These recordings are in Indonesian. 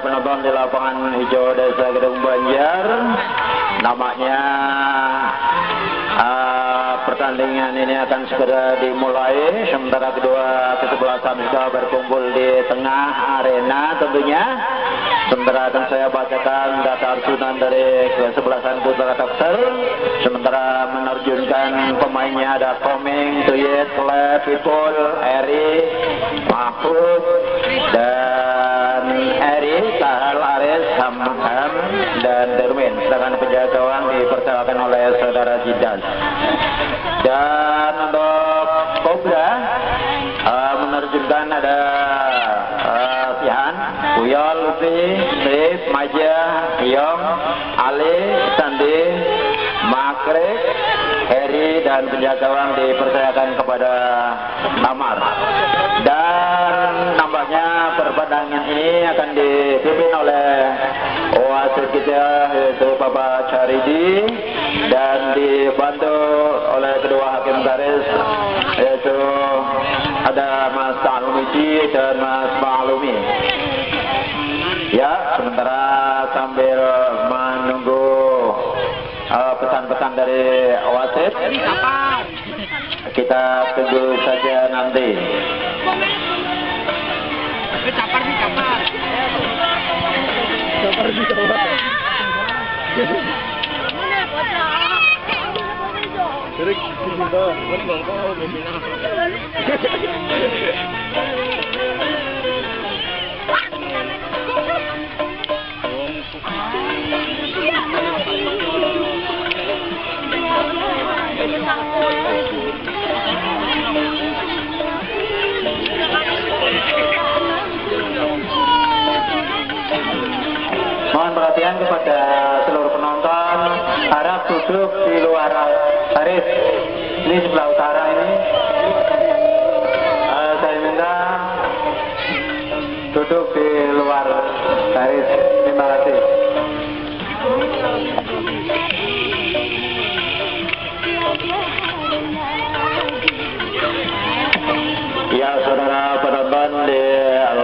Penonton di lapangan hijau desa Kedungbanjar, namanya pertandingan ini akan segera dimulai. Sementara kedua kesebelasan sudah berkumpul di tengah arena tentunya. Sementara akan saya bacakan data arsunan dari kesebelasan putra TOCXER. Sementara menerjunkan pemainnya ada Komeng, Tuyet, Lep, Ipul, Eri, Mahfud, dan Tahal, Ares, Hamham, dan Derwin. Sedangkan penjaga gawang dipercayakan oleh saudara Jidan. Dan untuk Cobra menerjunkan ada Sihan, Uyol, Lufi, Rif, Maja, Yong, Ali, Sandi, Makrek, dan penjaga gawang dipercayakan kepada Tamar. Dan nampaknya pertandingan ini akan dipimpin oleh wasit kita yaitu Bapak Charidi dan dibantu oleh kedua hakim garis yaitu ada Mas Ta'alumiji dan Mas Ma'alumi. Ya, sementara sambil menunggu pesan-pesan dari wasit, kita tunggu saja nanti. Mohon perhatian kepada seluruh penonton, harap duduk di luar baris di sebelah utara ini. Saya minta duduk di luar baris. Terima kasih. Ya, saudara penonton di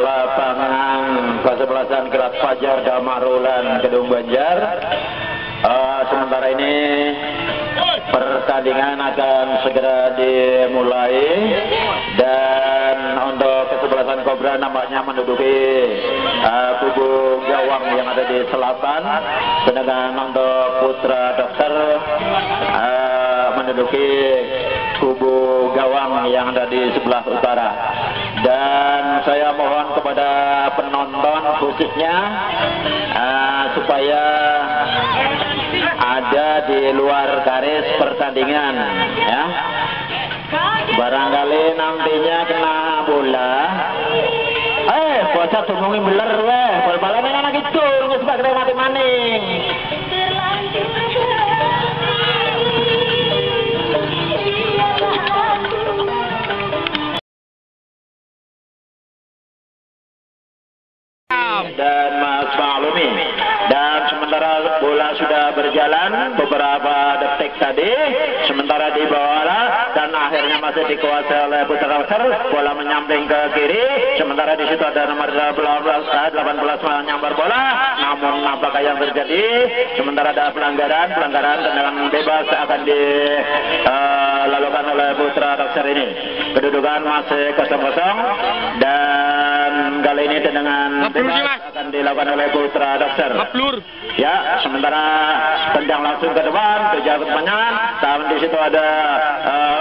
lapangan kesebelasan Kerat Fajar Damarulan Kedungbanjar. Sementara ini pertandingan akan segera dimulai dan untuk kesebelasan Kobra nampaknya menduduki kubu gawang yang ada di selatan, sedangkan untuk Putra TOCXER menduduki kubu gawang yang ada di sebelah utara. Dan saya mohon kepada penonton khususnya supaya ada di luar garis pertandingan, ya. Barangkali nantinya kena bola. Bocah dungungi beler weh, bal-balan anak itu ngus bakre mati-maning. Dan Mas Ma'alumi. Dan sementara bola sudah berjalan beberapa detik tadi, sementara di bawah dan akhirnya masih dikuasai oleh Putra TOCXER. Bola menyamping ke kiri, sementara di situ ada nomor 18 menyambar bola, namun apakah yang terjadi? Sementara ada pelanggaran tendangan bebas akan dilakukan oleh Putra TOCXER ini. Kedudukan masih 0-0 dan kali ini tendangan bebas akan dilakukan oleh Putra TOCXER. Ya, sementara tendang langsung ke depan, kejar kemenangan. Tahun di situ ada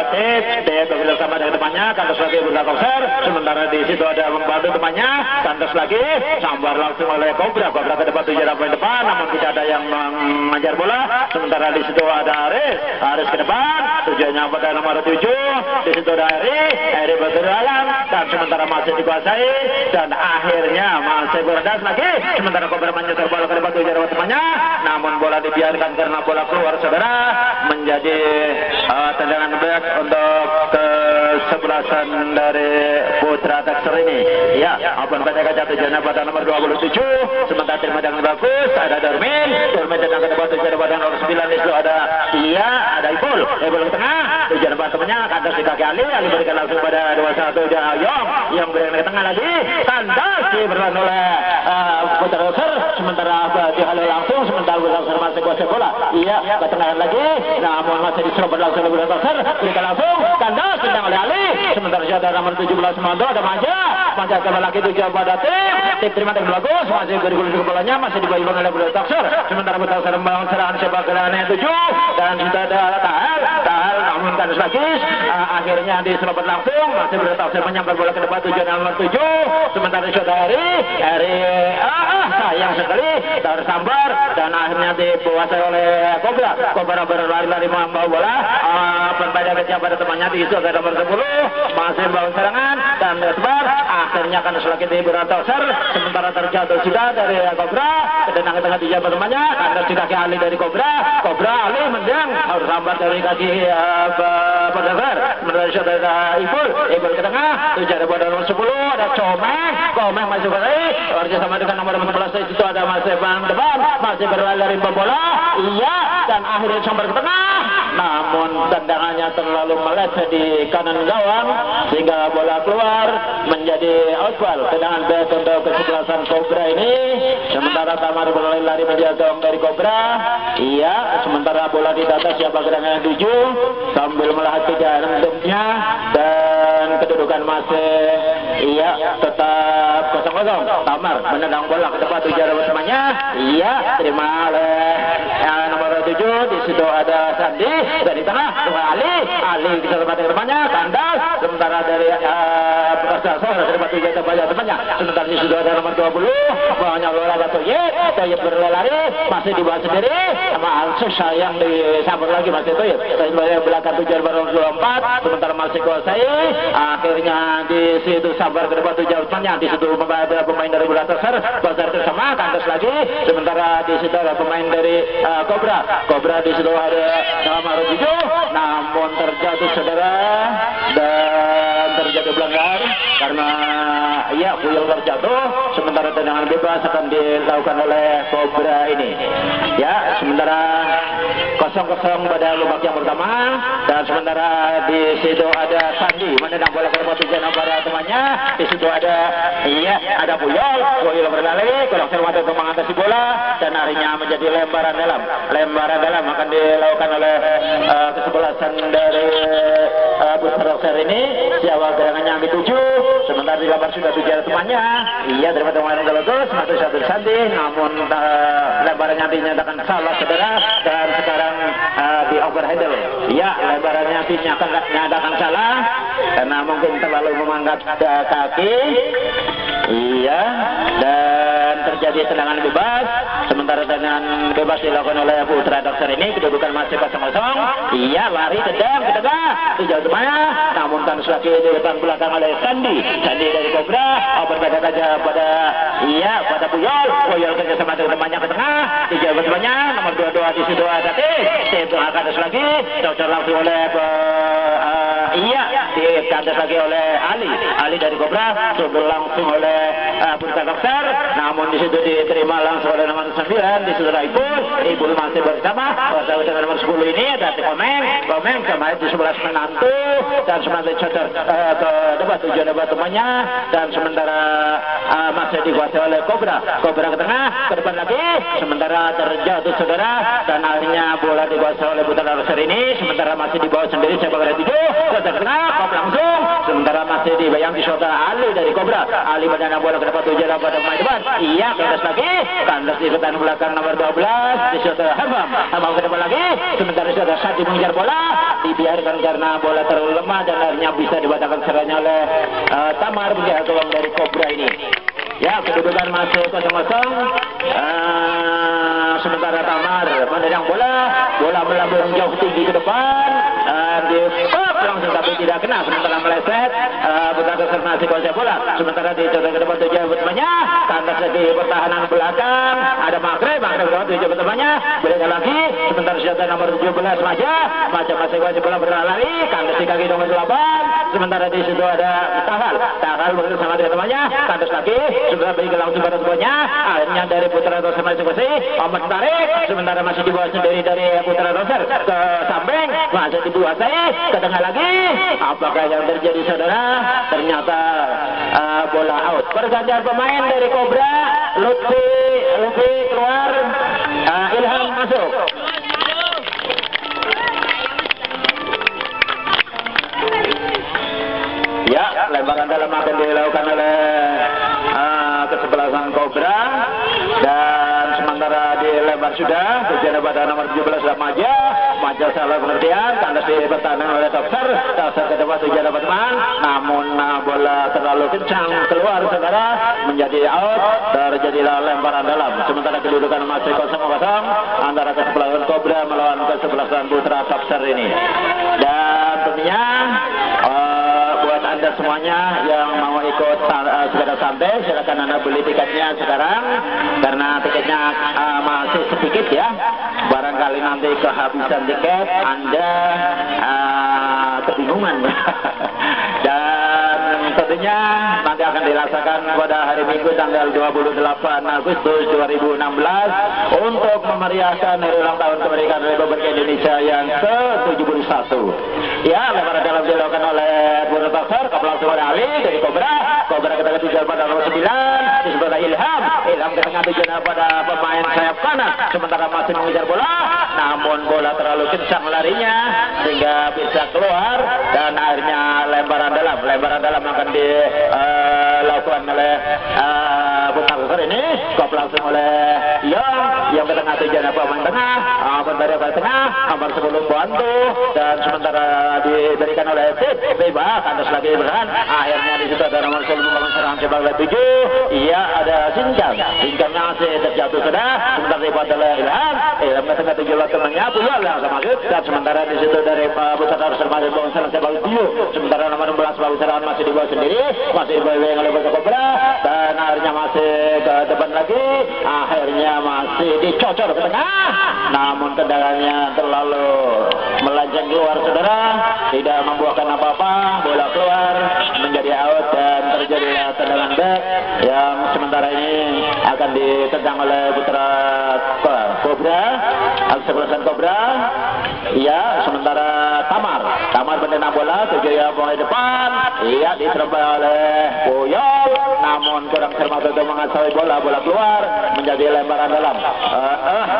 Tip bersama dengan temannya, kantos lagi Putra TOCXER. Sementara di situ ada membantu temannya, kantos lagi, sambar langsung oleh Kobra. Kobra ke depan, tujuan poin depan, namun tidak ada yang mengajar bola. Sementara di situ ada Aris ke depan, tujuannya pada nomor 7. Di situ ada Eri berjalan, dan sementara masih dikuasai dan akhirnya masih berdas lagi. Sementara Kobra menyetor bola ke depan, tujuan buat temannya, namun bola dibiarkan karena bola keluar saudara menjadi tendangan back untuk kesebelasan dari Putra TOCXER ini. Ya, apun PTK jatuhnya pada nomor 27, sementara terima dengan bagus ada Dormin tendang ke depan tujuan pada nomor 9, itu ada ada Ibul ke tengah, tujuan pada temannya kandas di kaki Ali berikan langsung pada 21 dan Yom yang berikan ke tengah lagi, kandas diberlakukan oleh Putra TOCXER. Sementara dihalau langsung, sementara TOCXER masih kuasai bola. Iya, ketengahan lagi, namun masih diserobot langsung oleh TOCXER, berikan langsung, kandas tendang oleh Ali. Sementara ada nomor 17 Mando, ada Manja kembali lagi tujuan pada Tip terima dengan bagus, masih bergulir kepalanya, masih dibayar oleh Putra TOCXER. Sementara Putra TOCXER membangun serangan sepak gelandang yang 7 dan sudah ada Tahal, namun kandas lagi, akhirnya diserobot langsung, masih Putra TOCXER menyambar bola ke depan tujuan nomor 7. Sementara sudah Eri sayang sekali tersambar dan akhirnya dikuasai oleh Kobra. Kobra berlari-lari membawa bola, pembeda pada temannya di situ ada nomor 10 masih membangun serangan dan tersebar. akhirnya akan semakin diberat TOCXER. Sementara terjatuh juga dari Cobra, tendangan tengah di jam bermanya, karena di kaki Ali dari Cobra, Ali menjang harus sambat dari kaki Pedanggar, menerus dari Ibul ke tengah, tujuh ada bodoh nomor 10, ada Comeng masih beraih, warga sama dengan nomor 11 itu ada Mas Evan depan, masih berlari dari bola, iya, dan akhirnya sambar ke tengah, namun tendangannya terlalu meleset di kanan gawang sehingga bola keluar menjadi outball. Tendangan back untuk kesebelasan Cobra ini. Sementara Tamar berlari menjaga dari Cobra, iya, sementara bola di atas siapa gerangan tujuh sambil melihat kejar hentungnya dan kedudukan masih iya tetap 0-0. Tamar menendang bola ke tempat tujuh temannya, iya, terima oleh nomor 7. Di situ ada Sandi dari tengah dengan Ali kita tempat yang depannya kandas, sementara dari terima tiga banyak temannya. Sementara di situ ada nomor 20 banyak bola Toyet, Toyet berlari masih dibawa sendiri sama Alsus, sayang disambar lagi masih Toyet dari belakang tujuh nomor 24, sementara masih kuasai akhirnya di situ sabar ke depan tujuh temannya. Di situ ada pemain dari bola TOCXER bersama kandas lagi, sementara di situ ada pemain dari Cobra di situ ada nomor 7, namun terjatuh saudara dan terjadi pelanggaran karena ya bola terjatuh. Sementara tendangan bebas akan dilakukan oleh Cobra ini. Ya, sementara 0-0 pada babak yang pertama, dan sementara di situ ada Sandi menendang bola ke depan tujuan para temannya. Di situ ada iya ada Puyol berlari kurang cermat untuk mengatasi bola dan akhirnya menjadi lembaran dalam akan dilakukan oleh kesebelasan dari TOCXER ini. Siapa gerangannya ambil 7, sementara di lapar sudah tujuh temannya, iya dari teman yang terlepas masih satu Sandi, namun lebarannya dinyatakan salah saudara dan sekarang di overhandle. Iya, lebarannya dinyatakan salah karena mungkin terlalu memangkat kaki, iya, dan terjadi tendangan bebas. Sementara tendangan bebas dilakukan oleh Putra TOCXER ini, kedudukan masih 0-0. Iya, lari tendang ke tengah, jauh depannya, namun tandus lagi di depan belakang oleh Sandi dari Cobra, berbeda saja pada pada Puyol kerjasama dengan temannya ke tengah, dijawab temannya, nomor 22 di situ ada itu akan terus lagi, cocok langsung oleh dikandas lagi oleh Ali dari Cobra, sebelum langsung oleh Putra TOCXER, namun di situ diterima langsung oleh nomor 9 di situ Ibu masih bersama dengan nomor 10 ini ada Komeng sama di sebelah menantu dan sementara cocok ke debat tujuan debat temannya, dan sementara masih dikuasai oleh Cobra ke tengah ke depan lagi, sementara terjatuh saudara dan akhirnya bola dikuasai oleh Putra TOCXER ini. Sementara masih di bawah sendiri sepak bola 7 ke tengah langsung, sementara masih dibayang di shot Ali dari Cobra, Ali badan bola ke depan tujuan pada pemain depan, iya kandas lagi, kandas di depan belakang nomor 12 di shot Hamam ke depan lagi, sementara di shot Sandi mengejar bola dibiarkan karena bola terlalu lemah dan akhirnya bisa dibatalkan serangannya oleh Tamar menjaga gawang dari Cobra ini. Ya, kedudukan masuk 0-0. Sementara Tamar menendang bola melambung jauh tinggi ke depan, langsung tapi tidak kena, sementara meleset bukan konsentrasi konsep bola. Sementara di contoh ke depan tujuh bertemannya, kandas lagi pertahanan belakang ada Makrem ke tujuh bertemannya, beda lagi, sementara senjata nomor 17 Maja masih konsep bola berlari, kandas di kaki nomor 8, sementara di situ ada Tahal bersama dengan temannya, kandas lagi, sementara bagi langsung pada temannya, akhirnya dari Putra TOCXER masih amat tarik, sementara masih di bawah sendiri dari Putra TOCXER ke Sambeng, masih dikuasai ke tengah lagi, apakah yang terjadi saudara? Ternyata bola out. Pergantian pemain dari Cobra, Lutfi keluar, Ilham masuk. Ya, lemparan dalam akan dilakukan oleh kesebelasan Cobra, dan sementara dilempar sudah tujuan pada nomor 17 sudah Maja salah pengertian, kandas di pertahanan oleh TOCXER ke depan tujuan dapat teman, namun bola terlalu kencang keluar saudara menjadi out, terjadilah lemparan dalam. Sementara kedudukan masih 0-0 antara kesebelasan Cobra melawan kesebelasan Putra TOCXER ini. Dan tentunya buat anda semuanya yang mau ikut sudah sampai, silakan Anda beli tiketnya sekarang karena tiketnya masih sedikit ya. Barangkali nanti kehabisan tiket Anda kebingungan. Dan tentunya nanti akan dirasakan pada hari Minggu tanggal 28 Agustus 2016 untuk memeriahkan hari ulang tahun kemerdekaan Republik Indonesia yang ke-71. Ya, lebaran dalam dilakukan oleh Bunda TOCXER, Kapolres Boyolali dari Cobra kita ketujuan pada nomor 9 di sebelah Ilham ketengahan tujuan pada pemain sayap kanan, sementara masih mengejar bola, namun bola terlalu kencang larinya sehingga bisa keluar dan akhirnya lemparan dalam akan dilakukan oleh TOCXER ini, kop langsung oleh yang ke tengah tujuan pemain tengah, tengah, nomor 10 Bantu, dan sementara diberikan oleh bebas, kandas lagi berhan, akhirnya di situ ada nomor 10 pemain serang sepak bola 7, iya ada Singkangnya masih terjatuh sudah, sementara dibuat oleh Ilham ke tengah tujuan temannya, Pulau langsung masuk, dan sementara di situ dari pusat harus termasuk pemain serang sepak bola 7, sementara nomor 11 pemain serang masih dibawa sendiri, masih dibawa oleh Bocah Cobra, dan akhirnya masih ke depan lagi, akhirnya masih dicocor ke tengah, namun kendalanya terlalu melancang keluar saudara, tidak membuahkan apa-apa, bola keluar menjadi out dan terjadi tendangan back yang sementara ini akan ditendang oleh putra Cobra, kesebelasan Cobra. Iya, sementara Tamar pendendang bola tujuh ya pemain depan, iya diserba oleh Boyol, namun kurang cermat untuk mengasai bola keluar menjadi lemparan dalam.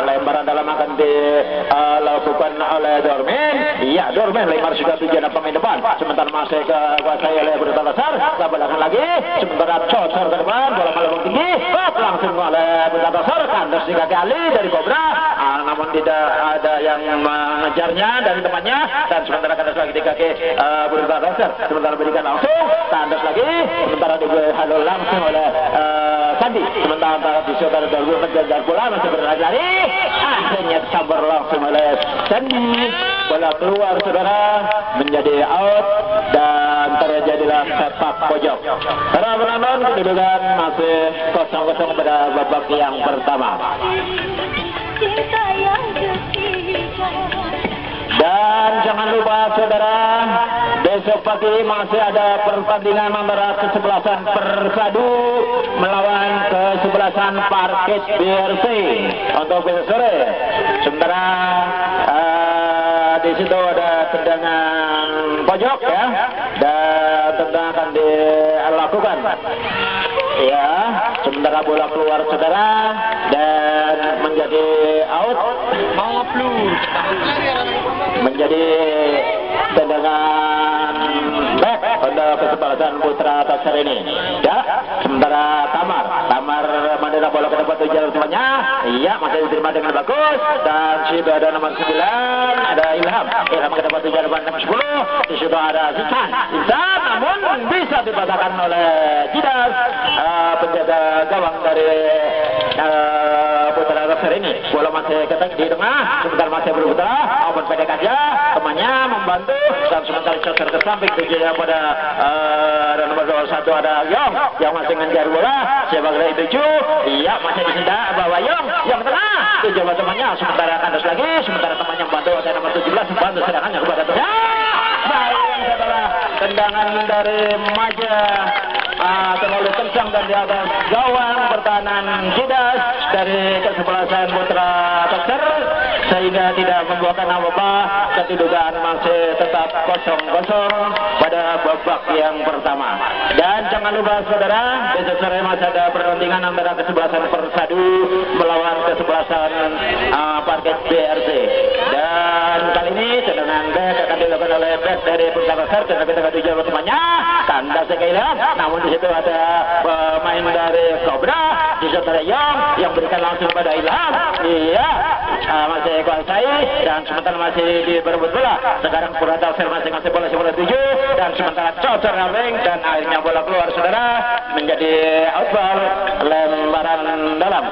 Lemparan dalam akan dilakukan oleh Dormin. Iya, Dormin lempar sudah tujuh ya pemain depan, sementara masih dikuasai oleh Budi Talasar, kebelakang lagi, sementara COCXER depan, bola melambung tinggi, langsung oleh Budi Talasar, kandas di kaki Ali dari Cobra, namun tidak ada yang mengejarnya dari temannya, dan sementara kandas lagi di kaki Bunda Roser, sementara berikan langsung kandas lagi, sementara dihalau langsung oleh Sandi, sementara disuruh dari mengejar bola masih berlari, akhirnya disambar langsung oleh Sandi, bola keluar saudara menjadi out dan terjadilah sepak pojok. Para penonton kedudukan masih 0-0 pada babak yang pertama. Dan jangan lupa saudara, besok pagi masih ada pertandingan antara kesebelasan Persadu melawan kesebelasan Parkit BRC untuk besok sore. Sementara di situ ada tendangan pojok ya, dan tendangan akan dilakukan. Ya, sementara bola keluar saudara dan menjadi out, menjadi tendangan back pada kesebelasan putra TOCXER ini. Ya, sementara Tamar mandiri bola ke tempat tujuan semuanya. Iya, masih diterima dengan bagus. Dan situ ada nomor 9, ada Ilham ke tempat tujuan depan nomor 10. Di situ ada Insan, namun bisa dibatalkan oleh Jidas, penjaga gawang dari putra TOCXER ini. Bola masih ketek di tengah, sebentar masih berputar, open pendekatnya, temannya membantu, dan sementara COCXER ke samping tujuannya pada nomor 21 ada Yong, yang masih mengejar bola, siapa gerai 7, iya masih disindah bahwa Yong, yang tengah, tujuan temannya, sementara kandas lagi, sementara temannya membantu, ada nomor 17, membantu serangannya kepada tendangan dari Maja terlalu kencang dan di atas gawang pertahanan Jidas dari kesebelasan putra TOCXER sehingga tidak membuahkan apa-apa. Kedudukan masih tetap 0-0 pada babak yang pertama. Dan jangan lupa saudara, besok sore masih ada pertandingan antara kesebelasan Persadu melawan kesebelasan Parkit BRC. Dan kali ini tendangan back akan dilakukan oleh back dari Bunda TOCXER tetapi tengah tujuan semuanya kandas kehilangan, namun di situ ada pemain dari Cobra di saudara yang berikan langsung pada Ilham. Iya, masih kuasai dan sementara masih diperebut bola. Sekarang Bunda TOCXER masih ngasih bola sebelah 7 dan sementara COCXER ngeling dan akhirnya bola keluar saudara menjadi outball lemparan dalam.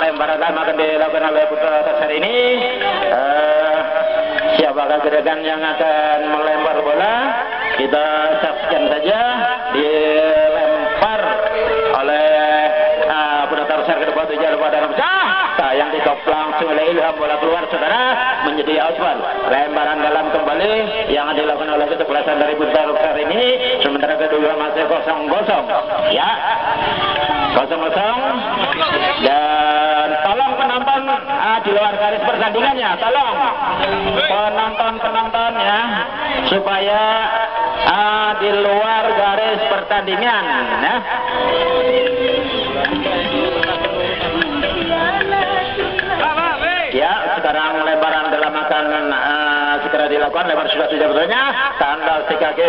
Lemparan dalam akan dilakukan oleh Bunda TOCXER ini. Siapakah gerakan yang akan melempar bola? Kita saksikan saja, dilempar daripada Ramzah, sayang dikoplang langsung oleh Ilham, bola keluar saudara menjadi Osman. Lemparan dalam kembali yang dilakukan oleh kecepatan dari Putra Ruksar ini, sementara kedua masih 0-0 ya, 0-0 dan tolong penonton di luar garis persandingannya, tolong penonton ya supaya di luar garis pertandingan ya. Ya, sekarang lebaran dalam makanan segera dilakukan, lebar sudah sebetulnya tanggal 3G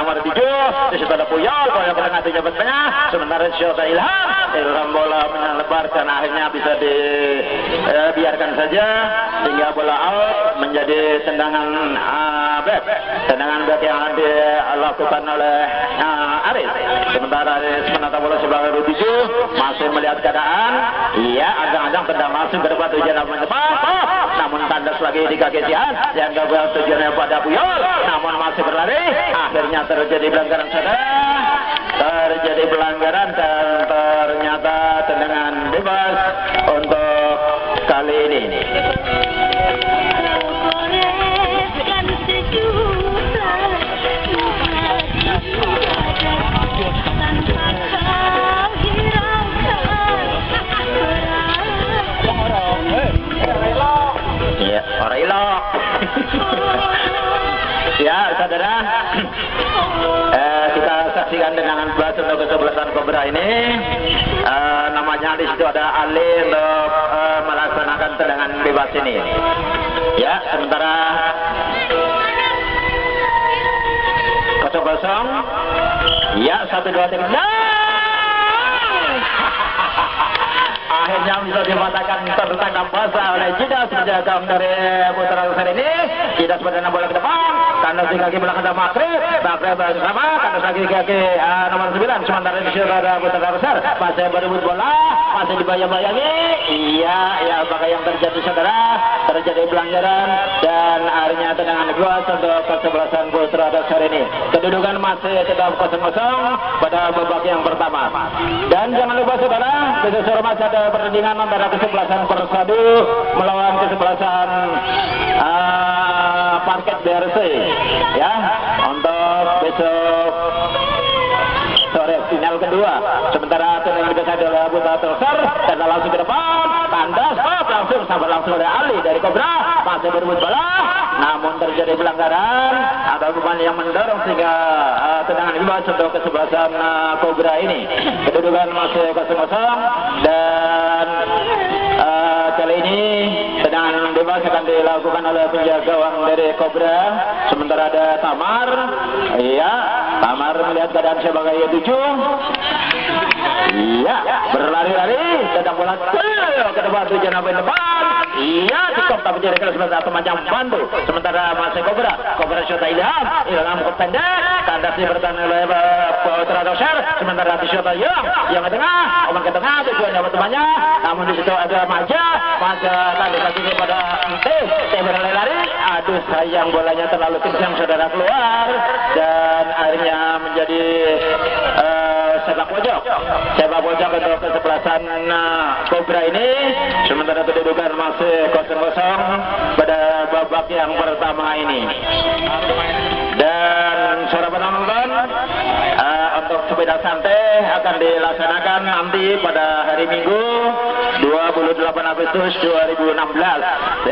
nomor 7 disitu ada Puyol, Puyol menengah di jabatannya, sementara Syota Ilham bola lebar dan akhirnya bisa dibiarkan saja sehingga bola out menjadi tendangan back, tendangan back yang dilakukan oleh Aris, sementara Aris menata bola sebelah nomor 7 masih melihat keadaan, iya agak-agak tendang masuk ke depan tujuan namun tandas lagi di kaki Sian yang gagal tujuannya pada Puyol namun masih berlari, akhirnya terjadi pelanggaran saudara, terjadi pelanggaran dan ternyata tendangan bebas untuk kali ini. Ya saudara, kita saksikan tendangan belas untuk kesebelasan Cobra ini. Namanya di situ ada Ali untuk melaksanakan tendangan bebas ini. Ya sementara 0-0. Ya 1-2-3. Akhirnya bisa dimatakan tertangkap basah oleh Jidas penjaga dari Putra Ruksar ini. Jidas perdana bola ke depan, kandas di kaki belakang ada Makrib, Makrib bersama, kandas lagi kaki nomor 9, sementara di sini ada Putra Ruksar masih berebut bola, masih dibayang-bayangi. Iya, ya apakah yang terjadi saudara? Terjadi pelanggaran dan akhirnya tendangan keluar untuk kesebelasan Putra Ruksar ini. Kedudukan masih tetap 0-0 pada babak yang pertama. Dan jangan lupa saudara, besok masih ada pertandingan antara kesebelasan Persadu melawan kesebelasan Parket BRC ya untuk besok sore final kedua, sementara tendangan bebas adalah Putra Ruksar dan langsung ke depan tandas langsung sahabat langsung oleh Ali dari Cobra masih berebut bola namun terjadi pelanggaran ada beban yang mendorong sehingga tendangan bebas untuk kesebelasan Cobra ini. Kedudukan masih 0-0 dan kali ini tendangan bebas akan dilakukan oleh penjaga gawang dari Cobra, sementara ada Tamar. Iya, Tamar melihat keadaan sebagai 7. Iya, berlari-lari sedang bola ke depan tujuan apa depan. Iya, cukup tapi jadi keras sementara temannya bantu. Sementara masih Cobra Syota Ilham pendek, tandas dipertahan oleh Putra Ruksar, sementara di Syota yang ke tengah, omong ke tengah tujuan dapat temannya, namun di situ ada Maja, Maja tadi lagi kepada Entis, berlari-lari, aduh sayang bolanya terlalu kencang saudara keluar dan akhirnya menjadi sepak pojok untuk kesebelasan Cobra ini, sementara kedudukan masih 0-0 pada babak yang pertama ini. Dan suara penonton untuk sepeda santai akan dilaksanakan nanti pada hari Minggu 28 Agustus 2016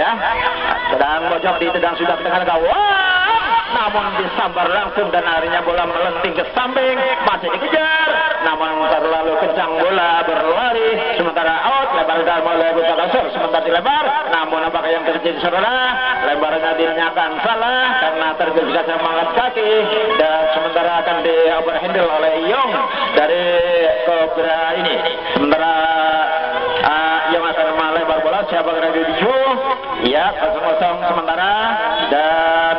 ya, sedang pojok ditendang sudah ke tengah gawang namun disambar langsung dan akhirnya bola melenting ke samping, masih dikejar namun terlalu kencang bola berlari, sementara out lebar dalam oleh Putra Ruksar, sementara dilebar namun apa yang terjadi saudara, lebarnya dinyatakan salah karena tergesa-gesa semangat kaki dan sementara akan di overhandle oleh Yong dari Cobra ini, sementara Yong akan melebar bola siapa kena dijuju ya 0-0 sementara dan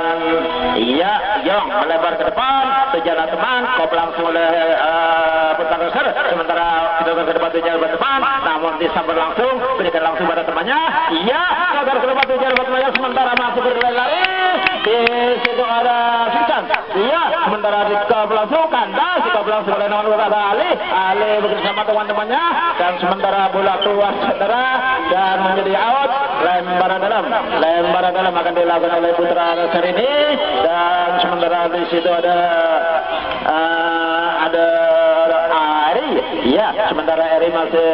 iya Yong melebar ke depan sejalan teman kop langsung oleh Putra Ruksar, sementara kita ke depan tujuan depan namun disambar langsung berikan langsung pada temannya, iya kita ke depan tujuan depan sementara masih berlari di situ ada Sultan, iya sementara dikop langsung kandas dikop langsung oleh nomor Ali kembali bersama teman-temannya, dan sementara bola keluar cedera dan menjadi out. Lemparan dalam akan dilakukan oleh Putra Raser ini, dan sementara di situ ada Ari, ya, sementara Ari masih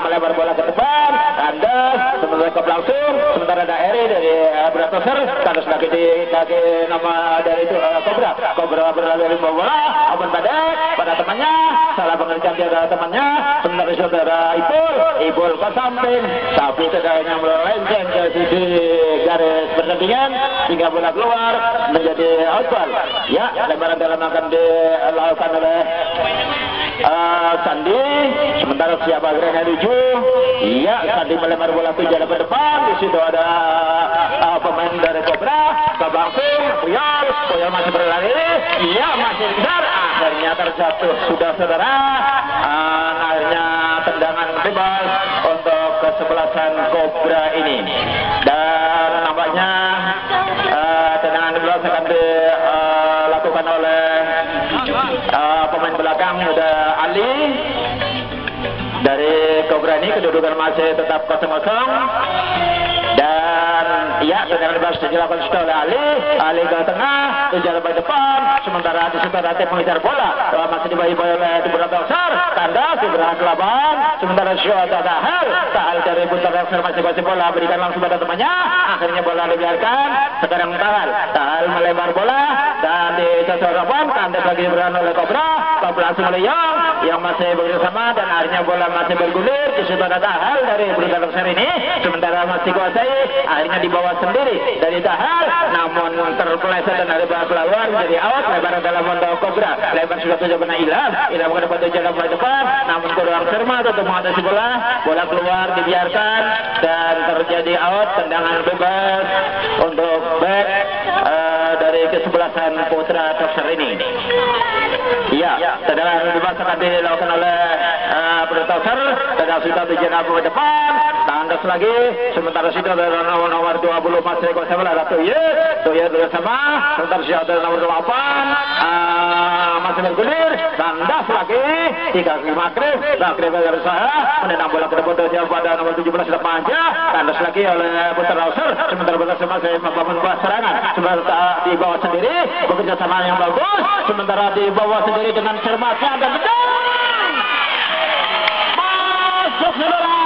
melebar bola ke depan, kandas, sementara ke langsung, sementara ada Ari dari Braser, kandas lagi di kaki nama dari itu Cobra berlari bola, aman pada temannya, salah pengerjaan dia pada temannya, sementara saudara Ibul ke samping, tapi sedangnya melenceng ke sisi garis pertandingan, hingga bola keluar menjadi outball. Ya, lemparan dalam akan dilakukan oleh Sandi, sementara siapa gerannya lucu. Iya, Sandi melempar bola ke jalan depan, di situ ada pemain dari Cobra, Kabangsul, Puyol masih berlari, iya masih kejar, akhirnya terjatuh sudah saudara, akhirnya tendangan bebas untuk kesebelasan Cobra ini, dan nampaknya tendangan bebas akan dilakukan oleh pemain belakang sudah Ali dari Cobra ini, kedudukan masih tetap 0-0. Dan ya, tendangan bebas dilakukan sudah oleh Ali ke tengah, jalan ke depan, sementara di situ Ratih mengejar bola, masih dibawa oleh TOCXER, kandas berhasil lawan, sementara Syuada Tahal dari TOCXER masih bola, berikan langsung pada temannya, akhirnya bola dibiarkan, sekarang Tahal melebar bola, dan di sasaran kandas lagi berhasil oleh Cobra langsung oleh yang masih bersama, dan akhirnya bola masih bergulir, di situ ada Tahal dari TOCXER ini, sementara masih kuasai, akhirnya dibawa sendiri dari Tahal, namun terpeleset dan ada bola keluar menjadi out. Lebaran dalam untuk Cobra, lebar sudah tujuh pernah hilang ke depan, tujuh ke depan, namun kurang cermat untuk mengatasi bola keluar dibiarkan dan terjadi out. Tendangan bebas untuk back dari kesebelasan Putra TOCXER ini. Iya, tendangan bebas akan dilakukan oleh Putra TOCXER, tendangan sudah tujuh ke depan, tandas lagi, sementara situ ada nomor 20 masih kosong ada Toye bersama, sementara situ ada nomor 8 masih bergulir, tandas lagi, 3 Makrif berusaha menendang bola ke depan pada nomor 17 sudah panjang, tandas lagi oleh Putra TOCXER, sementara masih membangun serangan, sementara di bawah sendiri bekerja sama yang bagus, sementara di bawah sendiri dengan cermatnya dan benar masuk saudara.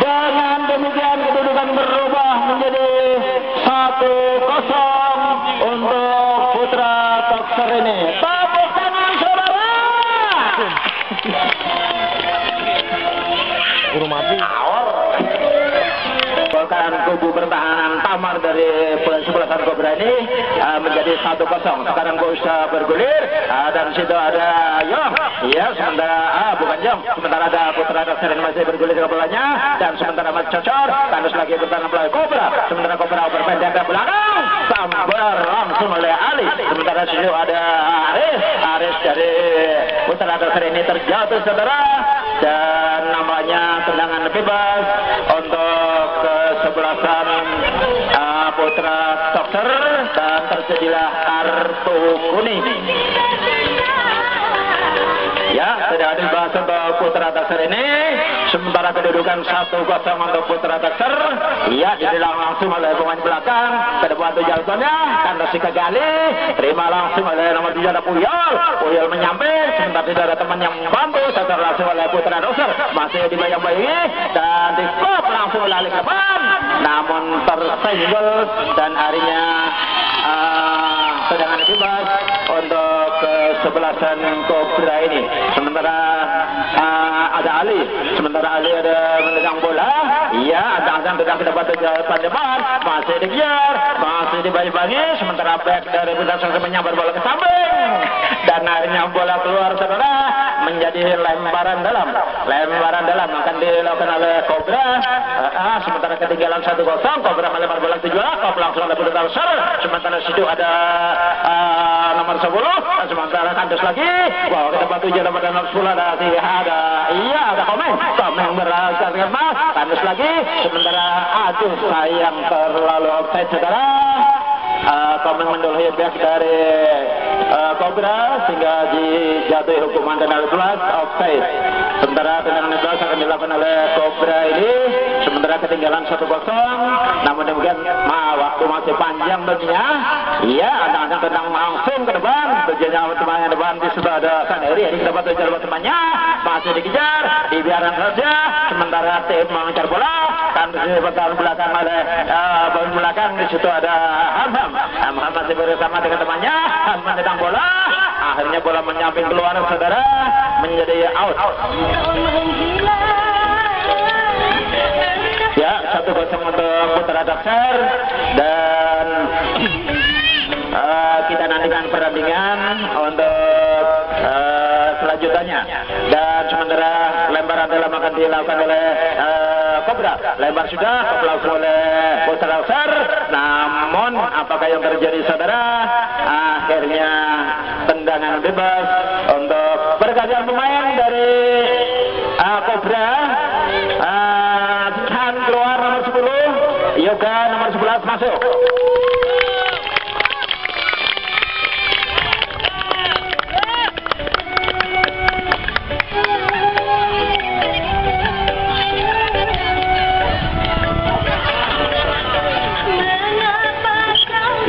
Dengan demikian kedudukan berubah menjadi 1-0 untuk Putra TOCXER ini. Tepuk tangan saudara. Guru mati. Golongan kubu pertahanan Tamar dari sebelasan Cobra ini menjadi 1-0. Sekarang Gosha bergulir, dan situ ada Yong. Ya, sementara bukan Yong. Sementara ada Putra TOCXER yang masih bergulir ke bolanya, dan sementara masih cocor. Tandus lagi bertahan melalui Cobra. Sementara Cobra berpendek ke belakang, sambar langsung oleh Ali. Sementara situ ada Aris dari Putra TOCXER ini terjatuh saudara, dan namanya tendangan bebas untuk kesebelasan Putra TOCXER, dan terjadilah kartu kuning. Ya, tidak ada bahas untuk Putra TOCXER ini, sementara kedudukan 1-0 untuk Putra TOCXER. Iya, dibilang langsung oleh pemain belakang, ke depan tuh jalannya, kandas dikali, terima langsung oleh nomor 7 ada Puyol menyamping, sementara tidak ada teman yang membantu, secara langsung oleh Putra TOCXER, masih dibayang-bayangi, dan dikop langsung oleh Ali depan, namun tersenggol, dan akhirnya tendangan bebas untuk kesebelasan Cobra ini. Sementara ada Ali, ada menendang bola. Iya, ada tendang ke depan, masih dikejar, masih dibangi-bangi. Sementara back dari Putra menyambar bola ke samping, dan akhirnya bola keluar saudara menjadi lemparan dalam. Lemparan dalam akan dilakukan oleh Cobra. Sementara ketinggalan 1-0, Cobra melempar bola ke tujuh, langsung oleh Putra TOCXER. Sementara situ ada nomor 10, sementara kandas lagi. Wah, ke depan tujuh ada nomor 10 ada Komeng berhasil lepas, kandas lagi. Sementara aduh sayang terlalu offside saudara. komen mendol hebat dari Cobra sehingga dijatuhi hukuman penalti plus offside. Sementara penalti plus akan dilakukan oleh Cobra ini sementara ketinggalan 1-0. Namun demikian waktu masih panjang tentunya. Iya, anak-anak tendang langsung ke depan. Berjalan teman yang depan di sudah ada Saneri yang dapat mengejar temannya. Masih dikejar, dibiarkan saja. Sementara tim mengejar bola dan berjalan belakang oleh bagian belakang di situ ada Hamam. Hamam masih bersama dengan temannya. Hamam tendang bola. Akhirnya bola menyamping keluar saudara menjadi out. Ya, 1-0 untuk putra TOCXER dan kita nantikan pertandingan untuk selanjutnya. Dan sementara lemparan dalam akan dilakukan oleh Cobra. Lebar sudah, aplaus oleh putra TOCXER. Namun apakah yang terjadi saudara? Akhirnya tendangan bebas untuk pergantian pemain dari Cobra. Keluar nomor 10, Yoga nomor 11 masuk.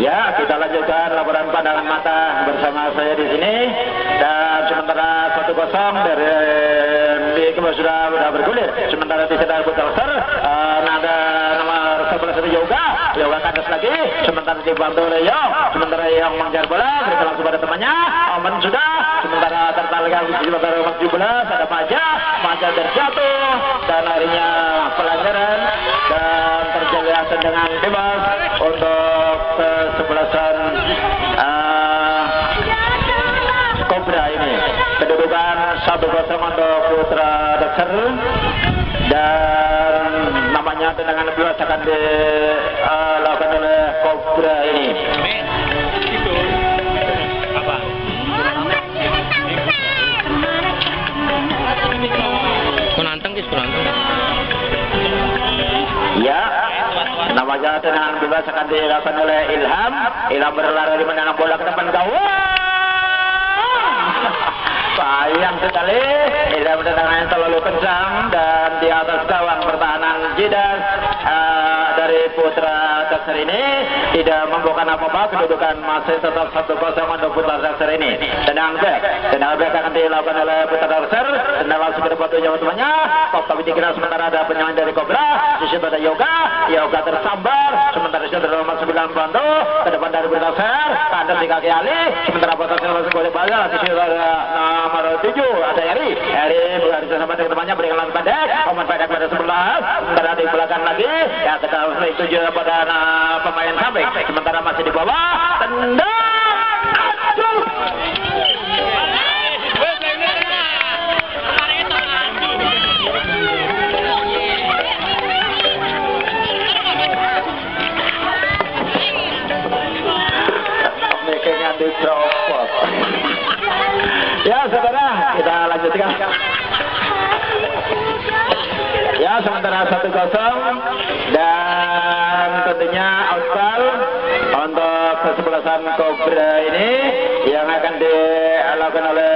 Ya, kita lanjutkan laporan pandangan mata bersama saya di sini dan sementara 1-0 dari sudah bergulir. Sementara di sekitar TOCXER ada nomor 11 Yoga. Yoga ke atas lagi. Sementara dibantu oleh Yong. Sementara yang mengejar bola berikan langsung pada temannya. Omen sudah. Sementara tertarik di sekitar nomor 17 ada Maja. Maja terjatuh dan akhirnya pelajaran dan terjadi tendangan bebas untuk kesebelasan Cobra ini. Kedudukan 1-0 untuk putra TOCXER dan namanya tendangan bebas akan dilakukan oleh Cobra ini. Namanya tendangan bebas akan dilakukan oleh Ilham. Ilham berlari menendang bola ke depan gawang. Sayang sekali, tidak bertendangan terlalu kencang dan di atas gawang pertahanan Jidan dari putra TOCXER ini tidak membuka apa-apa. Kedudukan masih tetap 1-0 untuk putra TOCXER ini. Tendangan back akan dilakukan oleh putra TOCXER. Tendangan langsung ke depan temannya. Top tapi dikira sementara ada penyerangan dari Cobra. Di situ ada Yoga tersambar. Sementara di situ ada nomor 9 Bondo ke depan dari putra TOCXER. Kandas di kaki Ali. Sementara putra TOCXER langsung boleh balik. Di situ ada nomor 7 ada Eri berlarisan sama dengan temannya berikan langsung pendek. Komen pendek pada 11. Sementara di belakang lagi. Ya kita setuju pada pemain samping. Sementara masih di bawah. Tendang. Aduh. Mikirnya dicopot. Ya saudara, kita lanjutkan. Ya, sementara 1-0 dan tentunya outside untuk kesebelasan Cobra ini yang akan dilakukan oleh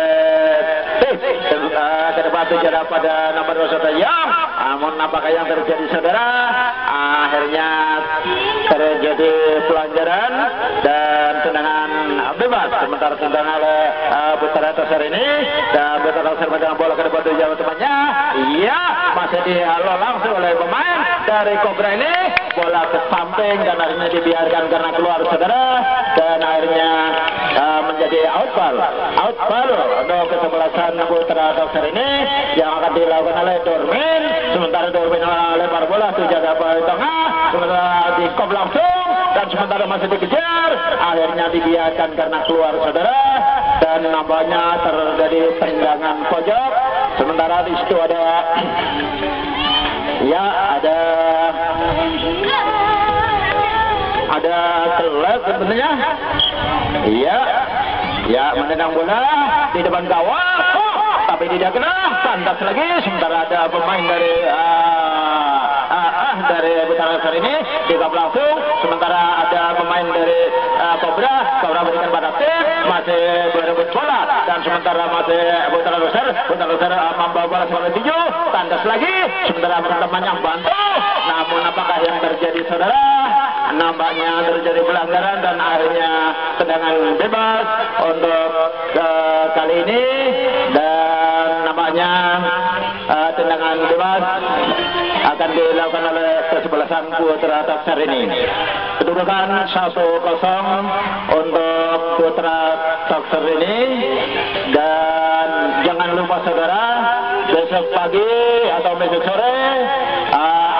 tim ke depan sejarah pada nomor 21 yang namun apakah yang terjadi saudara? Akhirnya terjadi pelanggaran dan tendangan bebas sementara tendangan oleh putra TOCXER ini dan putra TOCXER menendang bola ke depan jauh temannya. Iya, masih dihalau langsung oleh pemain dari Cobra ini. Bola ke samping dan akhirnya dibiarkan karena keluar saudara dan akhirnya menjadi outball untuk kesebelasan putra TOCXER ini yang akan dilakukan oleh Dormin. Sementara Dormin lempar bola ke tengah, sementara dikop langsung dan sementara masih dikejar akhirnya dibiarkan karena keluar saudara dan nampaknya terjadi tendangan pojok. Sementara di situ ada ada kelas sebenarnya. Iya menendang bola di depan gawang tapi tidak kena. Pantas lagi sementara ada pemain dari putra TOCXER ini dikop langsung sementara ada pemain dari masih berebut bola dan sementara masih Putra Loser. Putra Loser membawa bola sekolah 7, tandas lagi sementara temannya bantu. Namun apakah yang terjadi saudara? Nampaknya terjadi pelanggaran dan akhirnya tendangan bebas untuk kali ini dan nampaknya tendangan bebas akan dilakukan oleh kesebelasan Putra Tokser ini. Kedudukan 1-0 untuk Putra Tokser ini dan jangan lupa saudara besok pagi atau besok sore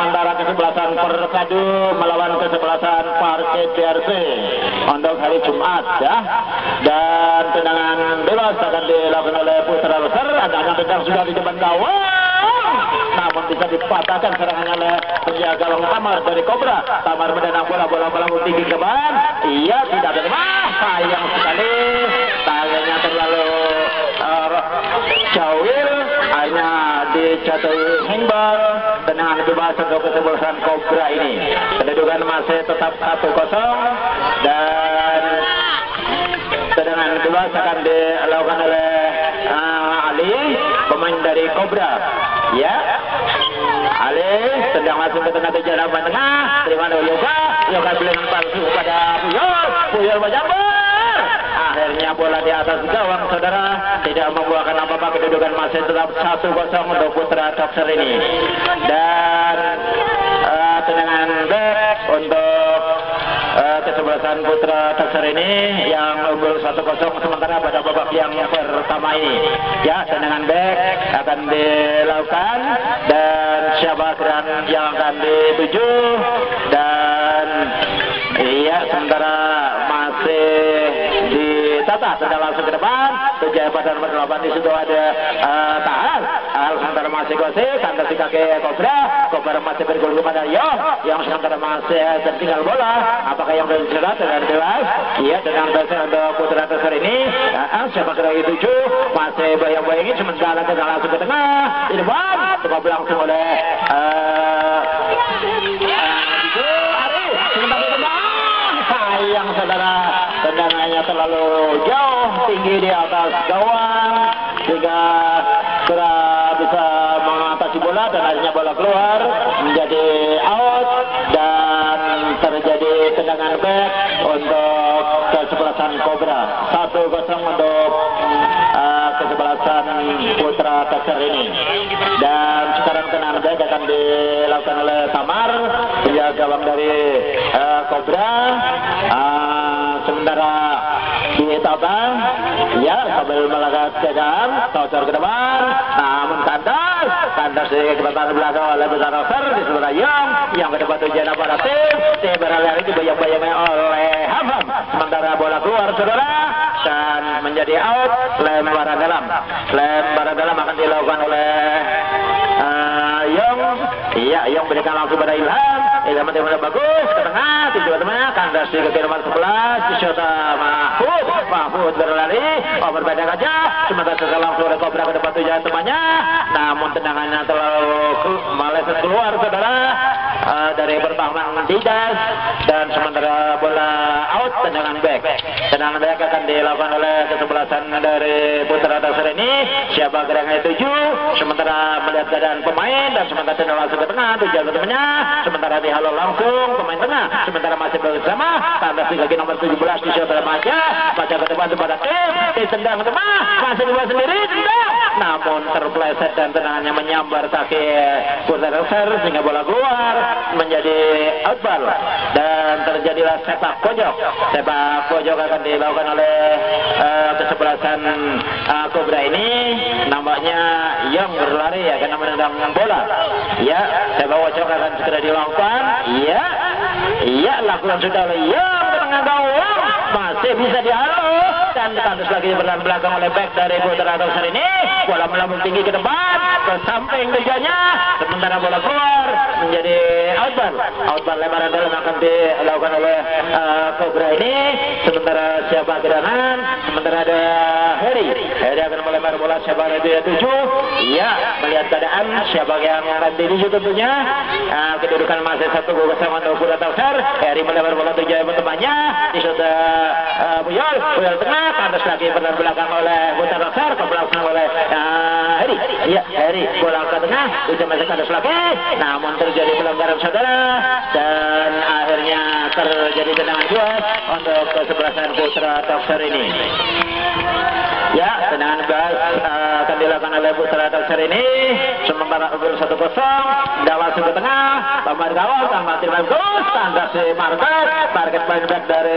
antara kesebelasan Perkadu melawan kesebelasan Parkir DRC untuk hari Jumat ya. Dan tendangan bebas akan dilakukan oleh Putra Tokser. Ada tendang sudah di depan gawang. Namun bisa dipatahkan serangan oleh penjaga gawang Tamar dari Cobra. Tamar menendang bola tinggi ke depan. Ia tidak terlemah. Sayang sekali tangannya terlalu jauh. Hanya dijatuhi handball. Tendangan bebas untuk kesebelasan Cobra ini. Kedudukan masih tetap 1-0 dan tendangan bebas akan dilakukan oleh Ali, pemain dari Cobra. Ya, Ali sedang masuk ke tengah tengah. Terima kasih Yoga bilang palsu pada Puyol menjambar. Akhirnya bola di atas gawang saudara tidak membuahkan apa-apa. Kedudukan masih tetap 1-0 untuk Putra Tokxer ini. Dan tendangan back untuk kesebelasan Putra Tokxer ini yang unggul 1-0 sementara pada babak yang pertama ini. Ya, tendangan back akan dilakukan dan siapa geran yang akan dituju dan iya sementara masih ditata sedang langsung ke depan kejayaan dan berdelapan di situ ada tahan sementara masih gosip kandas di kaki Cobra masih bergolong kepada yang sementara masih tertinggal bola. Apakah yang berjelas dengan jelas iya dengan dasar untuk Putra Tokxer ini siapa gerai 7 masih bayang-bayangin sementara sedang langsung ke tengah di depan coba langsung oleh sayang saudara tendangannya terlalu jauh tinggi di atas gawang sehingga Cobra bisa mengatasi bola dan akhirnya bola keluar menjadi out dan terjadi tendangan back untuk kesebelasan Cobra. 1-0 untuk kesebelasan Putra Tokxer ini dan sekarang tendangan back akan dilakukan oleh Tamar dia gawang dari Cobra. Sementara di tabang ya sambil melakukan jagaan Tokxer ke depan namun kandas di kebatan belakang oleh Putra Tokxer di sebelah yang ke depan tujuan pada tim berlari dibayang-bayang oleh Hamam sementara bola keluar saudara dan menjadi out lemparan dalam akan dilakukan oleh yang berikan langsung pada Ilham yang bagus ke tengah tiba-tiba kandas di kaki nomor 11 Syota Mahfud berlari berbeda saja sementara setelah langsung oleh Cobra ke depan tujuan temannya namun tendangannya terlalu meleset keluar saudara dari pertahanan Didas dan sementara bola out tendangan back akan dilakukan oleh kesebelasan dari Putra Tokxer ini siapa gerangan 7 sementara melihat keadaan pemain dan sementara tendangan langsung ke tengah tujuan temannya sementara dihalau langsung pemain tengah sementara masih bersama tandas di kaki nomor 17 di Syota baca ke depan kepada tim ditendang ke tengah masih dibuat sendiri tendang namun terpleset dan tendangannya menyambar kaki Putra Tokxer sehingga bola keluar menjadi outball dan terjadilah sepak pojok akan dilakukan oleh kesebelasan Cobra ini nampaknya yang berlari ya karena menendang bola ya sepak pojok akan segera dilakukan iya lakukan sudah oleh yang ke tengah gawang masih bisa dihalau dan ditandus lagi berlalu belakang oleh back dari Putra Tokxer ini bola melambung tinggi ke depan ke samping tujuannya sementara bola keluar menjadi outball. Outbound lebaran dalam akan dilakukan oleh Cobra ini. Sementara siapa gerangan, sementara ada Heri. Heri akan melebar bola siapa dia 7. Iya, melihat keadaan siapa yang akan dijuju tentunya. Kedudukan masih 1-0 untuk TOCXER. Heri melebar bola terjadi temannya. Ini sudah Buyol, Buyol tengah, pantas lagi benar belakang oleh Buta TOCXER, kebelakang oleh Heri. Iya, Heri bola ke tengah, ujung masih kandas lagi. Namun terjadi pelanggaran saudara dan akhirnya terjadi tendangan bebas untuk kesebelasan Putra TOCXER ini. Ya, tendangan bebas akan dilakukan oleh Putra TOCXER ini. Sementara unggul 1-0, Dawas ke tengah, Tamar gawang, Tamar tim bagus, tandas si Market banyak dari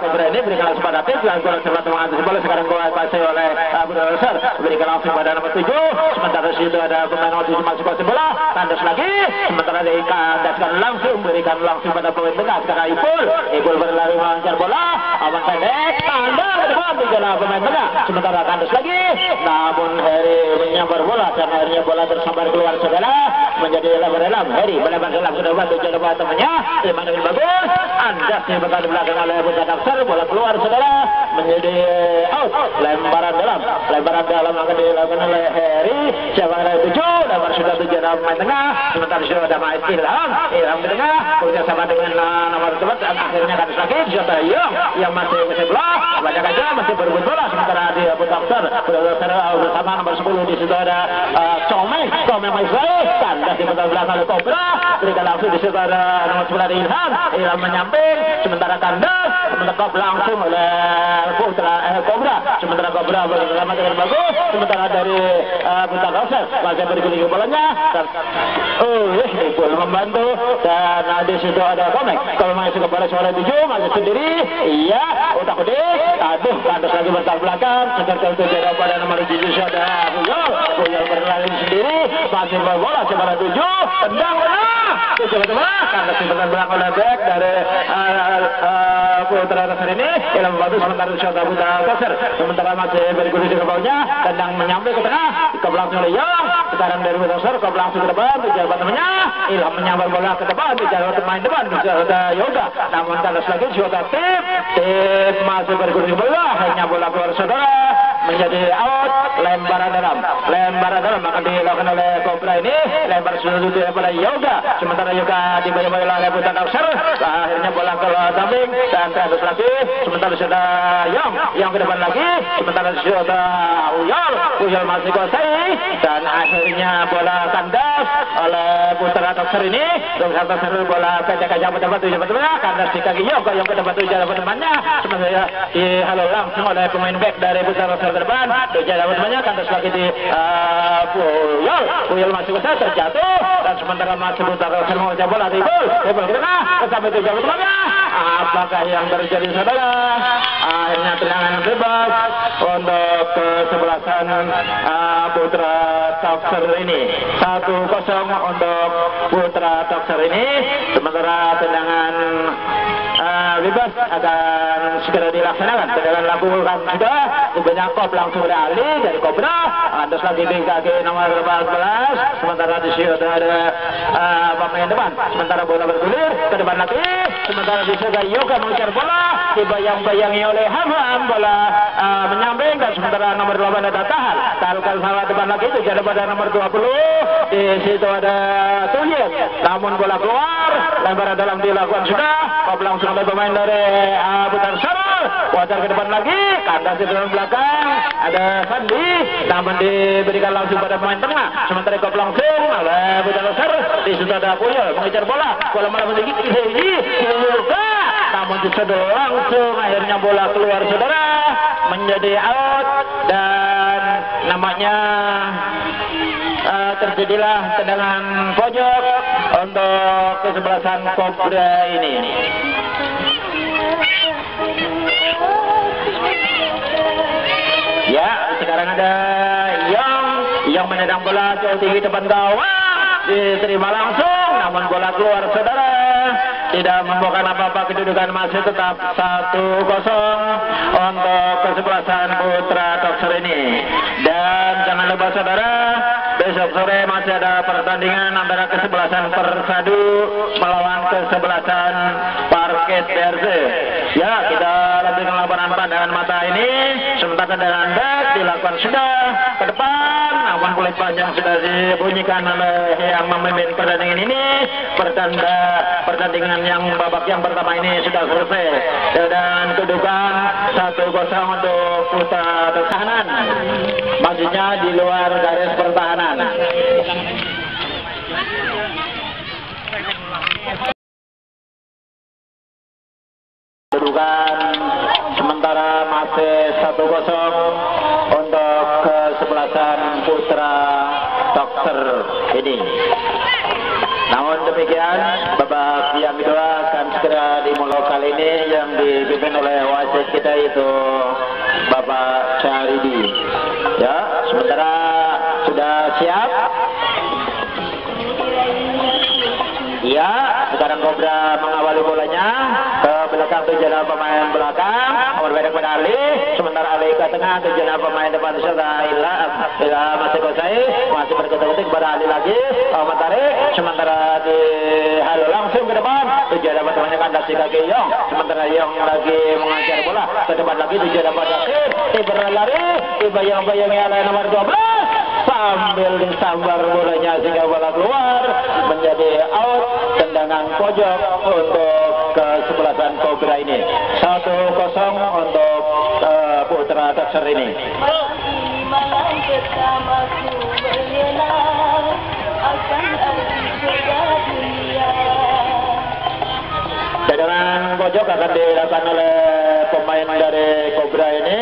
Cobra ini berikan langsung pada tim, langsung cepat mengantisipasi bola sekarang gol pasir oleh TOCXER, berikan langsung pada nomor 7. Sementara situ ada pemain waktu masuk ke bola, tandas lagi. Sementara diikatkan langsung, berikan langsung pada pemain tengah sekarang Ipul. Ipul berlari mengejar bola, awan pendek, tandas depan tinggal pemain tengah. Sementara tandas lagi, namun Heri menyambar bola karena akhirnya bola tersambar keluar saudara menjadi lebar-lebar. Heri melebar dalam sudah bantu coba temannya, Immanuel bagus, andasnya bakal di belakang oleh Putra TOCXER, bola keluar saudara menjadi out. Lemparan dalam akan dilakukan oleh Heri, siapa yang ada 7, dapat sudah 7 dalam main tengah. Sementara sudah ada main Ilham di tengah, kemudian sama dengan nomor 7, akhirnya akan sakit, Jota Yong yang masih sebelah, banyak aja masih berebut bola. Sementara di TOCXER, bersama nomor 10 di situ ada Comeng Maisel, tandas di belakang oleh Cobra, berikan langsung di situ ada nomor 9 Ilham menyamping, sementara tandas, menekap langsung oleh Cobra. Sementara Cobra bersama dengan bagus, sementara dari Putra TOCXER, bagian berguling bolanya, Ipul membantu, dan di situ ada Komeng suka pada suara 7, masih sendiri, iya, utak-utik, aduh, lantas lagi bertar belakang, seperti itu jadah pada nomor 7 sudah Buyol berlari sendiri, masih berbola sebarang 7, tendang benar, coba-coba, karena simpenan berang oleh back dari Putra TOCXER ini, yang membantu sementara sudah Putra TOCXER, sementara masih berguling ke bawahnya, tendang menyampe ke tengah, kebelakang oleh Yong, sekarang dari TOCXER, kebelakang ke depan, menjabat temannya, Ilham menyambar bola ke depan, menjabat pemain depan, menjabat Yoga, namun tandas lagi, sudah tip, masih berguling bola, hanya bola keluar saudara, menjadi out. Lemparan dalam akan dilakukan oleh Cobra ini, lempar sudut daripada Yoga, sementara Yoga dibayar oleh Putra TOCXER, akhirnya bola ke samping dan terus lagi, sementara sudah Yong ke depan lagi, sementara sudah Uyol masih kuasai, dan akhirnya bola kandas oleh Putra TOCXER ini, Putra TOCXER bola kacang-kacang pejabat-pejabat, kandas di kaki Yoga, Yoga dapat ujar temannya, sementara dihalau langsung oleh pemain back dari Putra TOCXER ke depan, ujar temannya, kandas lagi di Buyol masih besar terjatuh, dan sementara masih Putra TOCXER mengejar bola di Ipul ke tengah, sampai tujuh temannya, apakah yang terjadi saudara? Akhirnya tendangan bebas untuk kesebelasan Putra TOCXER ini, 1-0 untuk Putra TOCXER ini. Sementara tendangan bebas akan segera dilaksanakan, tendangan lakukan sudah, sebanyak kop langsung beralih dari Cobra, lantas lagi di kaki nomor 14, sementara di situ ada pemain depan, sementara bola bergulir ke depan lagi, sementara di situ Yoga mengejar bola, dibayang-bayangi oleh Ham, bola menyamping, dan sementara nomor 8 ada Tahal salah depan lagi, itu jadi pada nomor 20, di situ ada Tuyet, namun bola keluar, lemparan dalam dilakukan sudah, kop langsung ada pemain dari Putra TOCXER, wajar ke depan lagi, kandas di belakang, ada Sandi, namun diberikan langsung pada pemain tengah, sementara kop langsung oleh Putra TOCXER, di situ ada Buyol mengejar bola malah meninggi, namun disedot langsung, akhirnya bola keluar saudara, menjadi out, dan namanya terjadilah tendangan pojok untuk kesebelasan Cobra ini. Ya, sekarang ada yang menyerang bola jauh tinggi depan gawang, diterima langsung, namun bola keluar saudara, tidak membuahkan apa-apa, kedudukan masih tetap 1-0 untuk kesebelasan Putra TOCXER ini. Dan jangan lupa saudara, esok sore masih ada pertandingan antara kesebelasan Persadu melawan kesebelasan Parket DRC. Ya, kita lanjutkan laporan pandangan mata ini. Sementara tendangan back dilakukan sudah ke depan. Awan kulit panjang sudah dibunyikan oleh yang memimpin pertandingan ini. Pertandingan yang babak yang pertama ini sudah selesai dan kedudukan 1-0 untuk pusat pertahanan, maksudnya di luar garis pertahanan. Kedudukan sementara masih 1-0 untuk kesebelasan Putra TOCXER ini. Namun demikian, babak yang kedua akan segera dimulai kali ini yang dipimpin oleh wasit kita itu Bapak Syaridi. Ya, sementara sudah siap. Ya, sekarang Cobra mengawali bolanya ke belakang ke jana pemain belakang, berbeda kepada Ali. Sementara Ali ke tengah ke jana pemain depan serta Ila masih kosai, masih berkutik-kutik kepada Ali lagi. Ahmad Tarik, sementara di halo langsung ke depan. Tujuh dapat menekan kaki kaki Yong, sementara Yong lagi mengajar bola ke depan lagi. Tujuh dapat kaki, tiba lari, tiba yang bayangnya oleh nomor 12. Sambil disambar bolanya sehingga bola keluar menjadi out, tendangan pojok untuk kesebelasan Cobra ini. 1-0 untuk Putra TOCXER ini. Tendangan pojok akan dilakukan oleh pemain dari Cobra ini.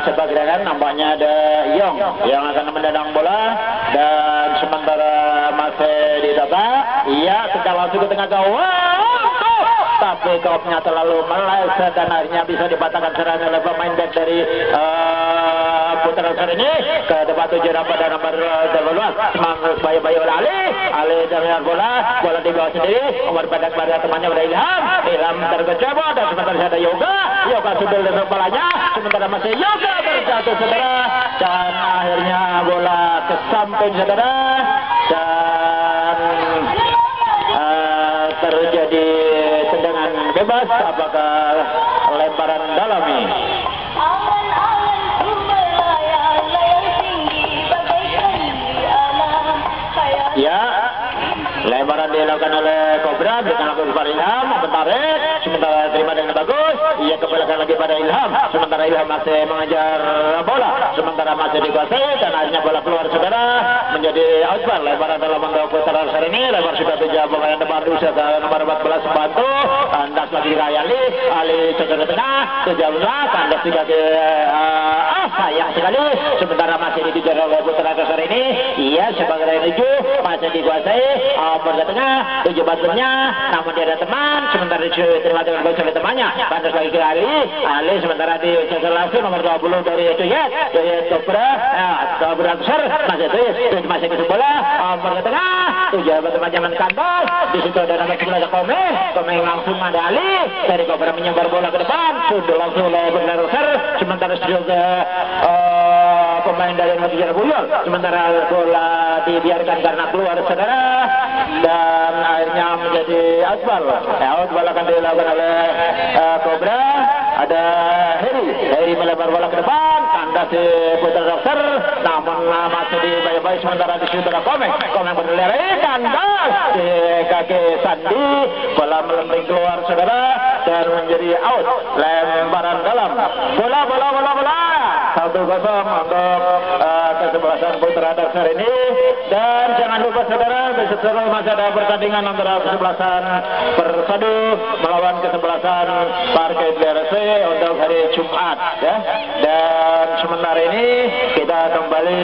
Sebagai gerakan nampaknya ada Yong yang akan mendadang bola dan sementara masih ditata. Iya, sedang langsung ke tengah gawang. Tapi kopnya terlalu meleset dan akhirnya bisa dibatalkan serangan oleh pemain back dari Putra TOCXER ini ke depan tujuh pada nomor 12. Semangat bayi-bayi oleh Ali dengan bola di bawah sendiri, umur pendek pada temannya oleh Ilham terkecebur dan sementara ada Yoga sudul dan kepalanya, sementara masih Yoga berjatuh saudara dan akhirnya bola ke samping saudara dan terjadi tendangan bebas, apakah lemparan dalam ini? Ya, lemparan dilakukan oleh Cobra dengan lakukan kepada Ilham, menarik, sementara terima dengan bagus, ia kembalikan lagi pada Ilham, sementara Ilham masih mengejar bola, sementara masih dikuasai dan akhirnya bola keluar saudara menjadi outbound. Lemparan dalam untuk Putra TOCXER ini, lebar sudah tiga pemain depan usia nomor 14 bantu, kandas lagi Rai Ali cocok ke tengah, kejauhan kandas tiga ke sayang sekali, sementara masih dikejar oleh Putra TOCXER ini, ia sebagai Reneju masih dikuasai, Omar ke tengah, tujuh bantunya, namun dia ada teman, sementara diterima dengan baik oleh temannya, bandas lagi ke Ali, sementara di Cesar langsung nomor 20 dari Tuyet Cobra TOCXER, masih Tuyet, masih ke bola, Omar ke tengah, tujuh bantuan jaman kantor, disitu ada nomor 11 Komeh langsung ada Ali, dari Cobra menyebar bola ke depan, sudah langsung oleh Putra TOCXER, sementara juga pemain dari Kedungbanjar Buyol, sementara bola dibiarkan karena keluar saudara dan akhirnya menjadi outball. Outball akan dilakukan oleh Cobra. Ada Heri melebar bola ke depan, kandas di Putra TOCXER, namun masih di bayi-bayi sementara di situ ada Komeng berlari, kandas di kaki Sandi, bola melempar keluar saudara dan menjadi out, lemparan dalam, bola. 1-0 untuk kesebelasan Putra TOCXER ini. Dan jangan lupa saudara, besok sore masih ada pertandingan antara kesebelasan Persadu melawan kesebelasan Parket DRC untuk hari Jumat, ya. Dan sementara ini kita kembali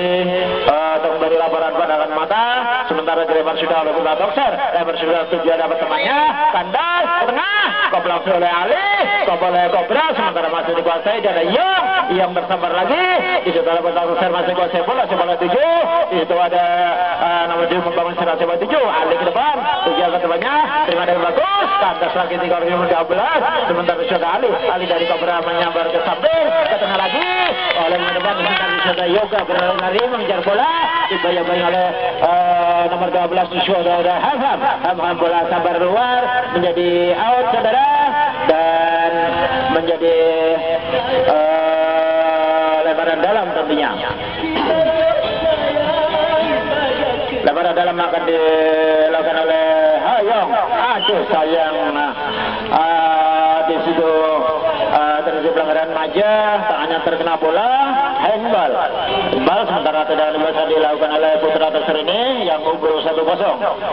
laporan pandangan mata. Sementara dilempar sudah oleh Putra TOCXER, dilempar sudah tujuan dapat temannya, kandas ke tengah, koplak oleh Ali, koplak oleh Cobra, sementara masih dikuasai dan ada yang bersambar lagi. Di situ ada Putra TOCXER masih kuasai bola sebelah 7, di situ ada nomor 7 membangun sebelah 7, Ali ke depan, tujuan ke depannya, terima dengan bagus, Tangkas lagi 3.012. Sementara sudah Ali dari Cobra menyambar ke samping, ke tengah lagi oleh menekan dari sudah Yoga berlari mengejar bola, dibayang-bayang oleh nomor 12 sudah ada Hamham bola sabar luar menjadi out saudara dan menjadi lebaran dalam tentunya. Lebaran dalam akan dilakukan oleh Hayong. Aduh sayang di situ terjadi pelanggaran Maja, tangannya terkena bola handball. Handball sementara tidak bisa dilakukan oleh Putra TOCXER ini yang unggul 1-0.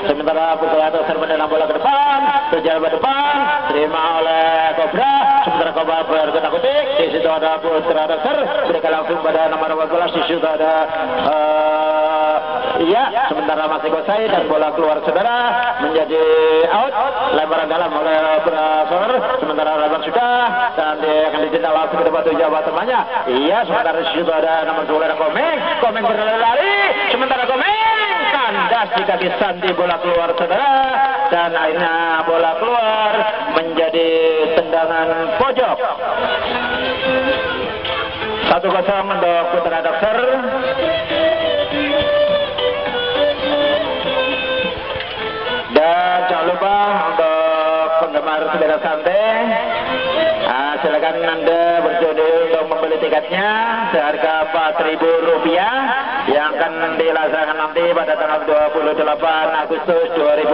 Sementara Putra TOCXER menendang bola ke depan, berjalan ke depan, terima oleh Cobra. Sementara Cobra berkutik, di situ ada Putra TOCXER mereka langsung pada nomor 14, di situ ada iya, sementara masih kosai dan bola keluar saudara menjadi out, lebaran dalam oleh Braser, sementara lebar sudah dan akan ditindak langsung ke depan Jawa temannya. Iya, sementara situ ada nomor 2 ada Komeng berlari, sementara Komeng kandas di kaki Santi, bola keluar saudara dan akhirnya bola keluar menjadi tendangan pojok. 1-0 untuk Putra TOCXER. Jangan lupa untuk penggemar Sedera Santai, silakan Anda berjodoh untuk membeli tiketnya seharga Rp4.000 yang akan dilaksanakan nanti pada tanggal 28 Agustus 2016.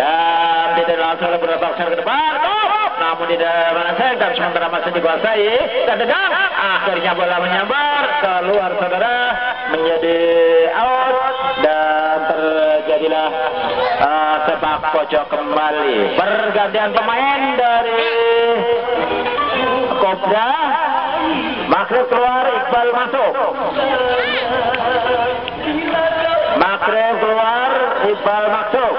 Dan tidak langsung beberapa besar ke depan, namun tidak berhasil dan sementara masih dikuasai dan dendam. Akhirnya bola menyambar keluar saudara menjadi out dan terjadilah sepak pojok kembali. Pergantian pemain dari Cobra, Makrif keluar, Iqbal masuk. Makrif keluar, Iqbal masuk.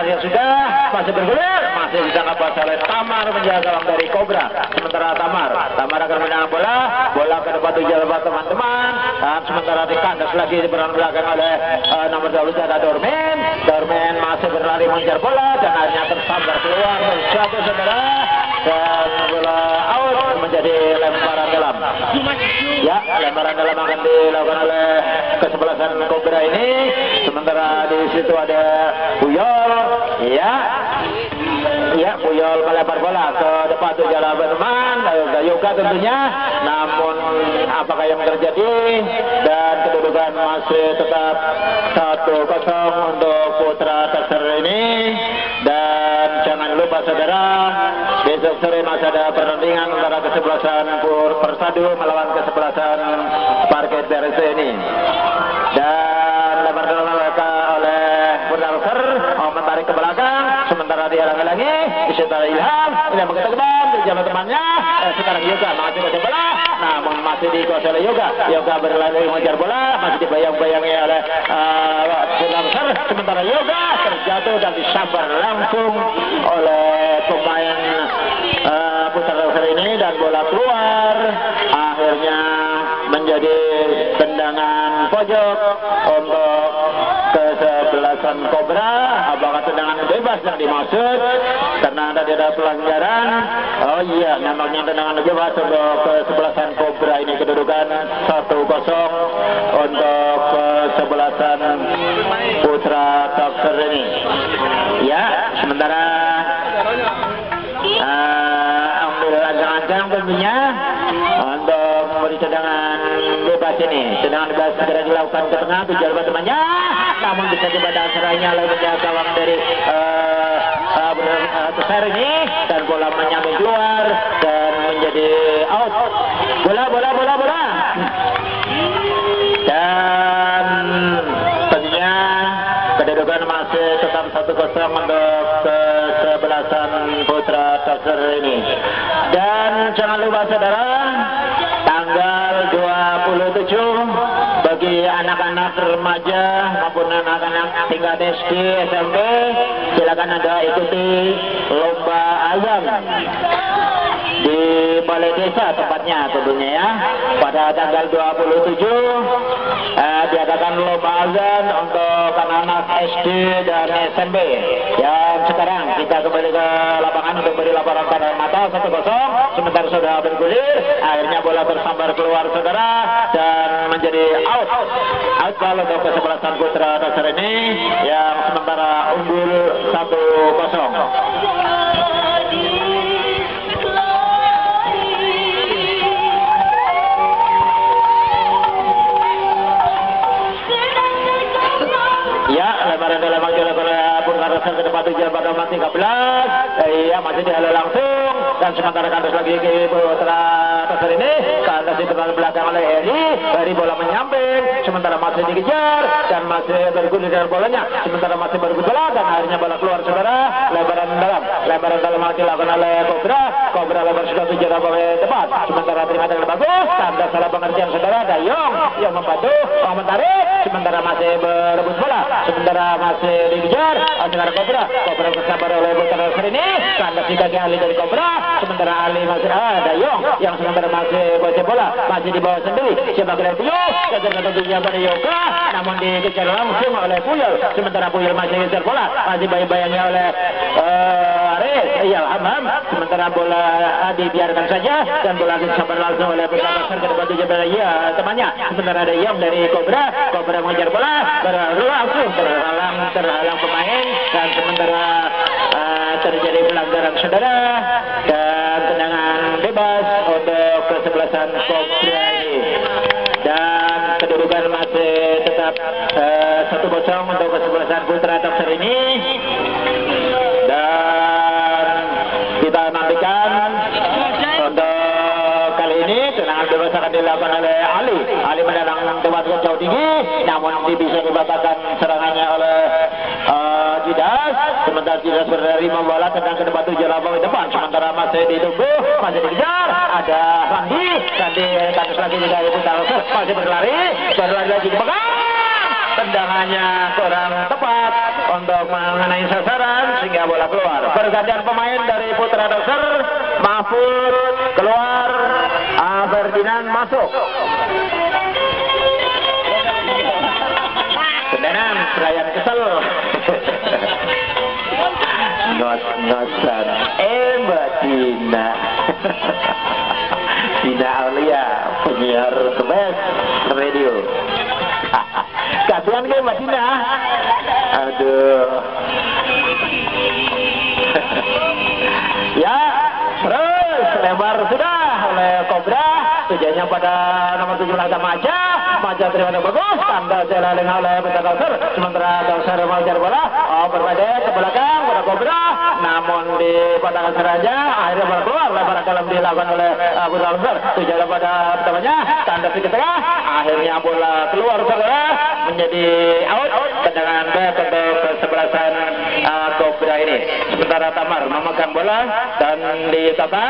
Yang sudah masih bergulir, masih ditangkap oleh Tamar menjaga gawang dari Cobra. Sementara Tamar akan menangkap bola ke depan tujuan lepas teman-teman. Dan sementara dikandas lagi diperan belakang oleh nomor 12 ada Dormen. Dormen masih berlari mengejar bola dan akhirnya tersambar keluar terjatuh saudara dan bola out menjadi lemparan dalam. Ya, lemparan dalam akan dilakukan oleh kesebelasan Cobra ini. Sementara di situ ada Buyol. Ya, Buyol melempar bola ke depan tujuh lawan teman, Yoga tentunya. Namun apakah yang terjadi dan kedudukan masih tetap 1-0 untuk Putra TOCXER ini. Dan jangan lupa saudara, besok sore masih ada pertandingan antara kesebelasan Persadu melawan kesebelasan Parkir TRC ini. Dan lebar dalam oleh Putra TOCXER mau menarik ke belakang, sementara dihalang-halangi disetar Ilham begitu keban berjalan temannya. Sekarang Yoga masih mengejar bola, namun masih dikuasai oleh Yoga berlari mengejar bola, masih dibayang-bayangi oleh Putra TOCXER, sementara Yoga terjatuh dan disambar langsung oleh pemain Putra TOCXER ini dan bola keluar akhirnya menjadi tendangan pojok untuk kesebelasan Cobra. Apakah tendangan bebas yang dimaksud? Karena tadi ada pelanggaran. Oh iya, namanya tendangan bebas untuk kesebelasan Cobra ini. Kedudukan 1-0 untuk kesebelasan Putra TOCXER ini. Ya, sementara ambil ancang-ancang tentunya untuk memberi tendangan bebas ini. Tendangan bebas segera dilakukan ke tengah tujuan temannya, namun bisa dibaca serainya oleh penjaga gawang dari TOCXER ini dan bola menyambung keluar dan menjadi out. Bola dan tentunya kedudukan masih tetap 1-0 untuk kesebelasan Putra TOCXER ini. Dan jangan lupa saudara, tanggal 27 bagi anak-anak remaja maupun anak-anak tingkat SD, SMP, silakan Anda ikuti lomba ayam di Balai Desa tepatnya tentunya ya. Pada tanggal 27 diadakan lomba azan untuk anak-anak SD dan SMP. Dan sekarang kita kembali ke lapangan untuk beri laporan mata 1-0. Sebentar sudah bergulir, akhirnya bola tersambar keluar saudara dan menjadi out. Out kalau untuk kesebelasan Putra TOCXER ini yang sementara unggul 1-0. Ke depan tujuan pada nomor 13 iya masih dihalau langsung dan sementara kandas lagi ke Putra TOCXER ini kandas di depan belakang oleh Heri bola menyamping sementara masih dikejar dan masih bergulir dengan bolanya sementara masih bergulir dan akhirnya bola keluar saudara lebaran dalam hal dilakukan oleh Cobra lebar sudah tujuan oleh tepat sementara terima dengan bagus tanda salah pengertian saudara Dayong yang membantu menarik sementara masih berebut bola sementara masih dikejar antara Cobra bersabar oleh Putra TOCXER ini kandas di kaki Ali dari Cobra sementara Ali masih ada Yong yang sementara masih bocah bola masih di bawah sendiri siapa kira Puyol kejar tentunya pada Yoga namun dikejar langsung oleh Puyol sementara Puyol masih kejar bola masih bayang-bayangnya oleh Hamam sementara bola dibiarkan saja dan bola disambar langsung oleh Putra TOCXER ke depan tujuan pada temannya sementara ada Yong dari Cobra mengejar bola langsung terhalang pemain dan sementara terjadi pelanggaran saudara dan tendangan bebas untuk kesebelasan Cobra dan kedudukan masih tetap 1-0 untuk kesebelasan Putra TOCXER ini dan kita nantikan untuk kali ini tendangan bebas akan dilakukan oleh Ali menendang tepat ke jauh tinggi namun bisa dibatalkan serangannya oleh sementara Jidas menerima bola tendang ke depan tujuh lapang di depan sementara masih ditunggu masih dikejar ada Sandi kasus lagi juga masih berlari lagi dipegang tendangannya kurang tepat untuk mengenai sasaran sehingga bola keluar pergantian pemain dari Putra TOCXER Mahfud keluar Ferdinand masuk tendangan Brian kesel not-notan Mbak Dina Aulia penyiar kebes radio kasihan kayak Mbak Dina aduh ya terus lebar sudah oleh Cobra tujuannya pada nomor 17 Maja terima dengan bagus tanda jalan dengan oleh Putra TOCXER sementara TOCXER mengejar bola berpendek ke belakang pada Cobra namun dipatahkan saja akhirnya bola keluar lebar dalam dilakukan oleh Putra TOCXER tujuan pada temannya tanda di tengah akhirnya bola keluar saudara menjadi out tendangan bebas untuk kesebelasan Cobra ini sementara Tamar memegang bola dan ditata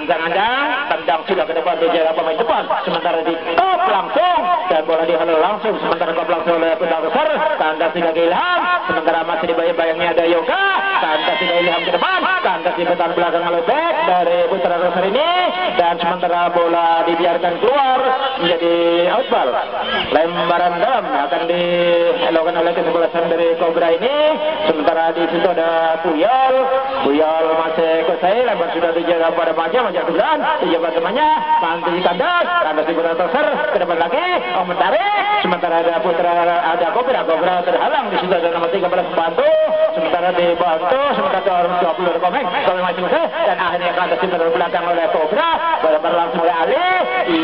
ancang-ancang tendang sudah ke depan tujuan pemain depan sementara di top langsung dan bola dihalau langsung sementara top langsung oleh Putra TOCXER tanda tidak Ilham sementara masih dibayang-bayangnya ada Yoga tanda tidak Ilham ke depan tanda di depan belakang oleh back dari Putra TOCXER ini dan sementara bola dibiarkan keluar menjadi outball lembaran dalam akan dilakukan oleh kesebelasan dari Cobra ini sementara di situ ada Puyol masih kuasai lebar sudah dijaga pada panjang menjatuh dan dijabat temannya panti kandas di Putra TOCXER ke depan lagi menarik sementara ada Putra ada Cobra terhalang di situ ada nomor 13 bantu sementara dibantu sementara orang 20 komen kalau masih dan akhirnya kandas di belakang oleh Cobra bola langsung oleh Ali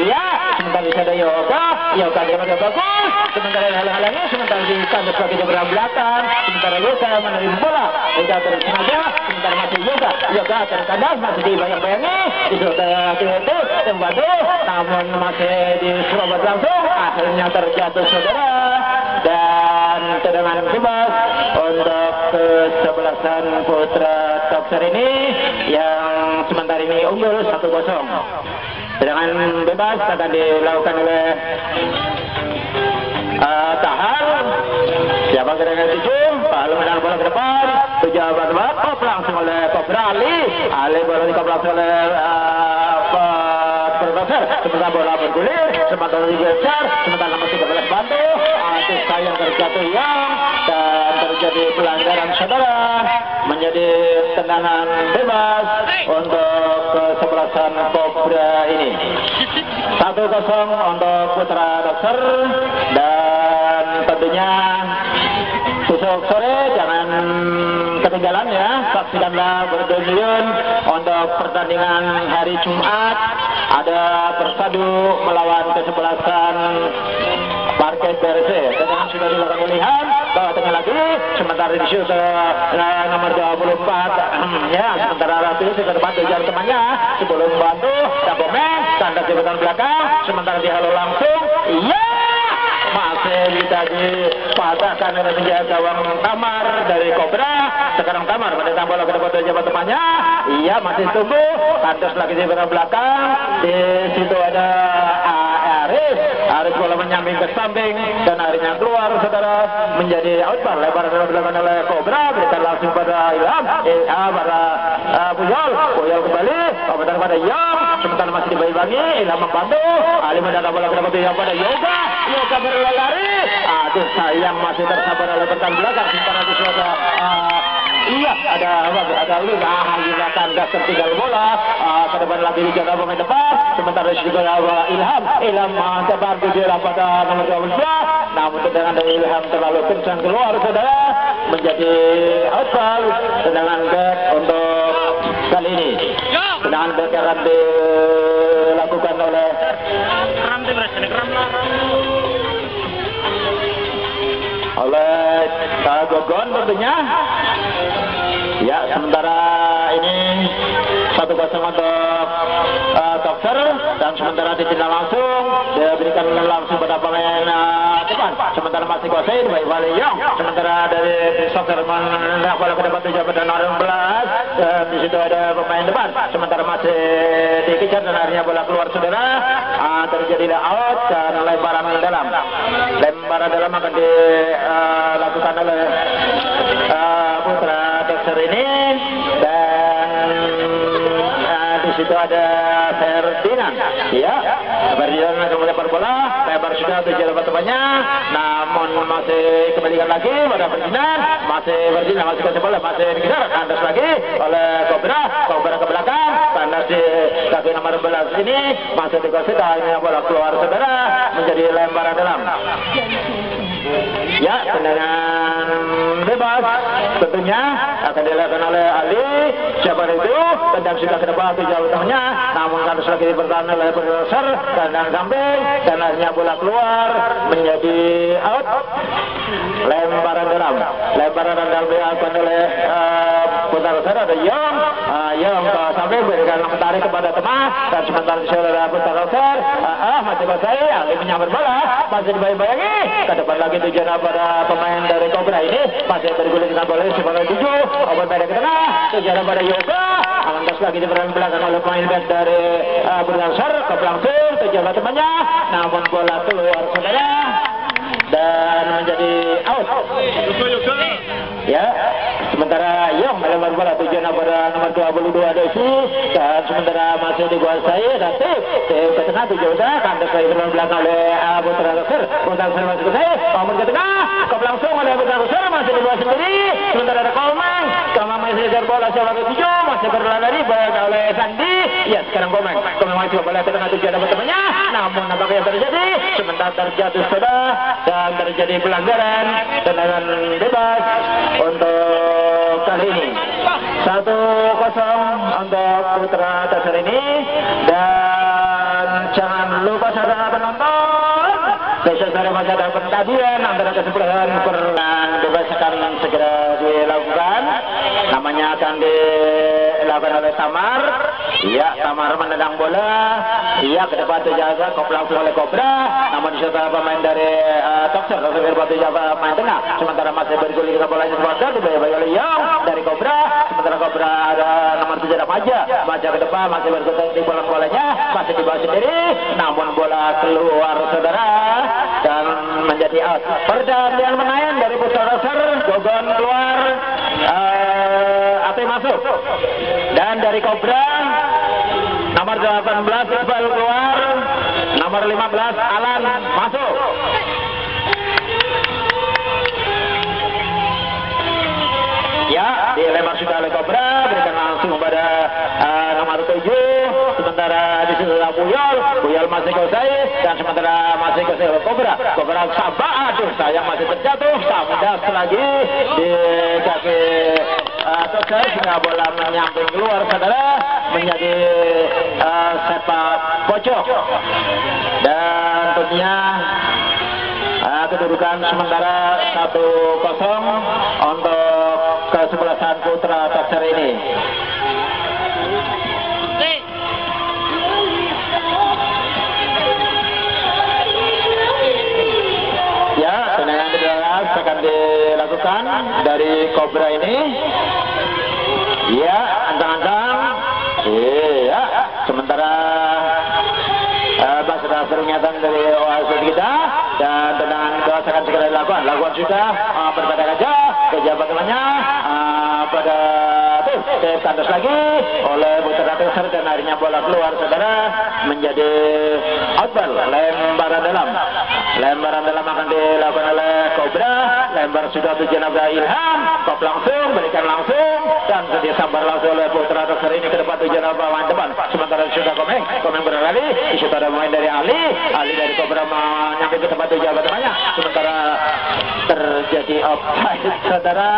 iya sementara di sana Yoga dia masih bagus sementara halang-halangnya sementara di kandas lagi di belakang sementara Yoga menerima bola Yoga terus saja sementara masih Yoga terkandas masih dibayang-bayangnya di situ tembaku namun masih di Surabaya langsung akhirnya terjatuh saudara dan tendangan bebas untuk kesebelasan Putra TOCXER ini yang sementara ini unggul 1-0 tendangan bebas akan dilakukan oleh Tahar siapa gerangan 7 lalu menang bola ke depan tujuh abad langsung oleh Cobra Ali bola dikop langsung oleh Sementara bola bergulir, sementara digeser, sementara masih berbalas bantu. Antis sayang terjatuh yang dan terjadi pelanggaran saudara, menjadi tendangan bebas untuk kesebelasan Cobra ini. 1-0 untuk Putra Tocxer dan tentunya besok sore jangan ketinggalan ya, saksikanlah berdunia untuk pertandingan hari Jumat ada Persadu melawan kesebelasan Parket BRC. Tendangan sudah dilakukan pilihan bahwa tengah lagi sementara di situ nomor 24 ya, sementara Ratu sudah dapat kejar temannya sebelum bantu Dabomen tanda jabatan belakang sementara dihalau langsung iya masih ditagi patahkan oleh penjaga gawang Tamar dari Cobra. Sekarang Tamar menentang bola ke depan jabatan temannya iya masih tunggu kandas lagi di belakang di situ ada Aris bola menyamping ke samping dan akhirnya keluar saudara menjadi outbound lebar dilakukan oleh Cobra berikan langsung pada Ilham pada Puyol kembali komentar pada Yong sementara masih dibagi-bagi Ilham membantu Ali mendapat bola ke depan pada Yoga berlari aduh sayang masih tersabar oleh pertahan belakang sementara di suara iya ada Luna juga kandas tertinggal bola ke depan lagi dijaga pemain depan sementara di situ ada Ilham mencebar gejala pada nomor 12 namun tendangan dari Ilham terlalu kencang keluar saudara menjadi asal tendangan back untuk kali ini tendangan back yang dilakukan oleh Gogon tentunya. Ya, sementara ini 1-0 untuk TOCXER dan sementara ditindak langsung diberikan langsung pada pemain depan. Sementara masih kuasai baik Wali Yong. Sementara dari TOCXER menendang bola ke depan 17 dan di situ ada pemain depan. Sementara masih dikejar dan akhirnya bola keluar saudara. Terjadilah out dan lemparan dalam. Lemparan dalam akan dilakukan oleh Putra TOCXER ini dan di situ ada Ferdinand. Ya, Ferdinand akan melempar bola. Lebar sudah terjadi temannya. Namun masih kembalikan lagi pada Ferdinand. Masih kesempatan masih dikejar. Kandas lagi oleh Cobra. Cobra ke belakang. Kandas di kaki nomor 11 ini masih dikasih hanya bola keluar saudara menjadi lemparan dalam. Ya, tendangan bebas tentunya akan dilakukan oleh Ali. Siapa itu? Tendang sudah ke depan jauh tangannya. Namun harus lagi bertahan oleh TOCXER. Tendang samping dan akhirnya bola keluar menjadi out. Lemparan dalam. Lemparan dalam dilakukan oleh Putra TOCXER ada Yong. Yong ke samping berikan tarik kepada teman dan sementara saudara Putra TOCXER masih kosai. Ali menyambar bola masih dibayang-bayangi ke depan lagi. Tujuan pada pemain dari Cobra ini masih bergulir dengan bola sebanyak 7 obat pada ke tengah tujuan pada Yoga alantas lagi diperan belakang oleh pemain back dari TOCXER ke belakang tujuan temannya namun bola keluar saudara dan menjadi out. Ya, sementara Yong melempar bola tujuan pada nomor 22 Desi dan sementara masih dikuasai Ratif ke tengah tujuan kandas lagi diperan belakang oleh Putra TOCXER. Putra TOCXER masih selesai ke tengah ke langsung oleh Putra TOCXER masih di bawah sendiri sementara ada Komang masih dikejar bola siapa ke 7 masih berlari berada oleh Sandi. Ya, sekarang Komang masih bola ke tengah tujuan dapat temannya namun nampaknya terjadi sementara terjatuh sudah dan terjadi pelanggaran tendangan bebas untuk kali ini 1-0 untuk Putra TOCXER ini dan jangan lupa saudara penonton besok sore masih ada pertandingan antara kesebelasan bebas akan segera dilakukan namanya akan dilakukan oleh Tamar. Iya, Tamar menendang bola iya ke depan terjaga langsung oleh Cobra namun disertai pemain dari TOCXER batu Jawa main tengah sementara masih bergulir ke bola yang sebentar dibayar-bayar oleh Yong dari Cobra sementara Cobra ada nomor 7 ada Maja ke depan masih bergulir di bola-bolanya masih di bawah sendiri namun bola keluar saudara dan menjadi out. Pertandingan menayan dari Putra TOCXER Gogon keluar masuk dan dari Cobra nomor 18 Iqbal keluar Nomor 15 Alan masuk. Ya, dilempar sudah oleh Cobra, berikan langsung pada nomor 7. Sementara di situ ada Buyol masih kosai, dan sementara masih kosai oleh Cobra. Cobra sabar, aduh sayang masih terjatuh, samudas lagi di kaki TOCXER sehingga bola menyamping keluar saudara menjadi sepak pojok. Dan tentunya kedudukan sementara 1-0 untuk kesebelasan putra TOCXER ini. Ya, tendangan keras akan dilakukan dari Cobra ini. Ya, antang-antang. Iya, sementara basra peringatan dari wasit kita dan tendangan keras akan segera dilakukan. Lakukan sudah, berbadan aja pejabat temannya pada tuh saya kandas lagi oleh putra TOCXER dan akhirnya bola keluar saudara menjadi outball. Lembaran dalam akan dilakukan oleh Cobra. Lembar sudah tujuan Abdul Ilham, top langsung, berikan langsung dan disambar langsung oleh putra TOCXER ini ke depan tujuan Abdul teman. Sementara sudah komeng berlari, isu ada main dari Ali dari Cobra menyampai ke tempat tujuan temannya. Sementara terjadi offside saudara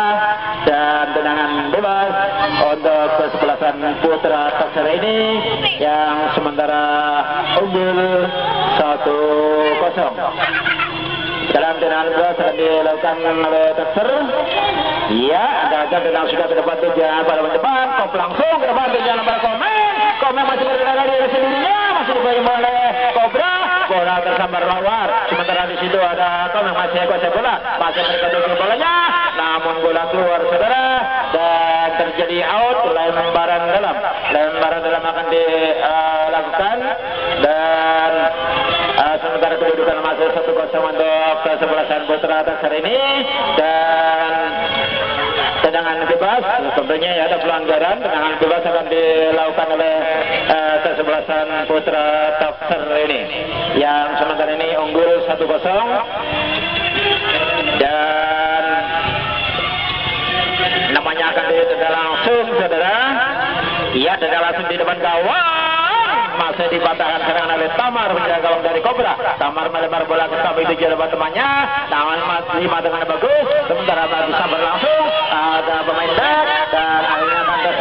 dan tendangan bebas untuk kesebelasan putra TOCXER ini yang sementara unggul 1-0. Dalam tendangan keras akan dilakukan oleh TOCXER. Iya, ada tendangan sudah ke depan tujuan pada depan, top langsung ke depan tujuan pada komen masih berada di sendirinya, masih dipegang oleh Cobra. Bola tersambar luar, sementara di situ ada Tom yang masih kuasai bola, masih berkedudukan bolanya, namun bola keluar saudara dan terjadi out. Lembaran dalam akan dilakukan dan sementara kedudukan masih 1-0 untuk kesebelasan putra TOCXER ini dan tendangan bebas tentunya ya ada pelanggaran. Tendangan bebas akan dilakukan oleh kesebelasan putra TOCXER ini yang sementara ini unggul 1-0 dan namanya akan ditendang langsung saudara. Iya, tendang langsung di depan gawang masih dipatahkan serangan oleh Tamar menjaga gawang dari Cobra. Tamar melebar bola ke samping itu jalan temannya, tangan masih dengan bagus sementara bagus sabar langsung ada pemain back dan akhirnya kandas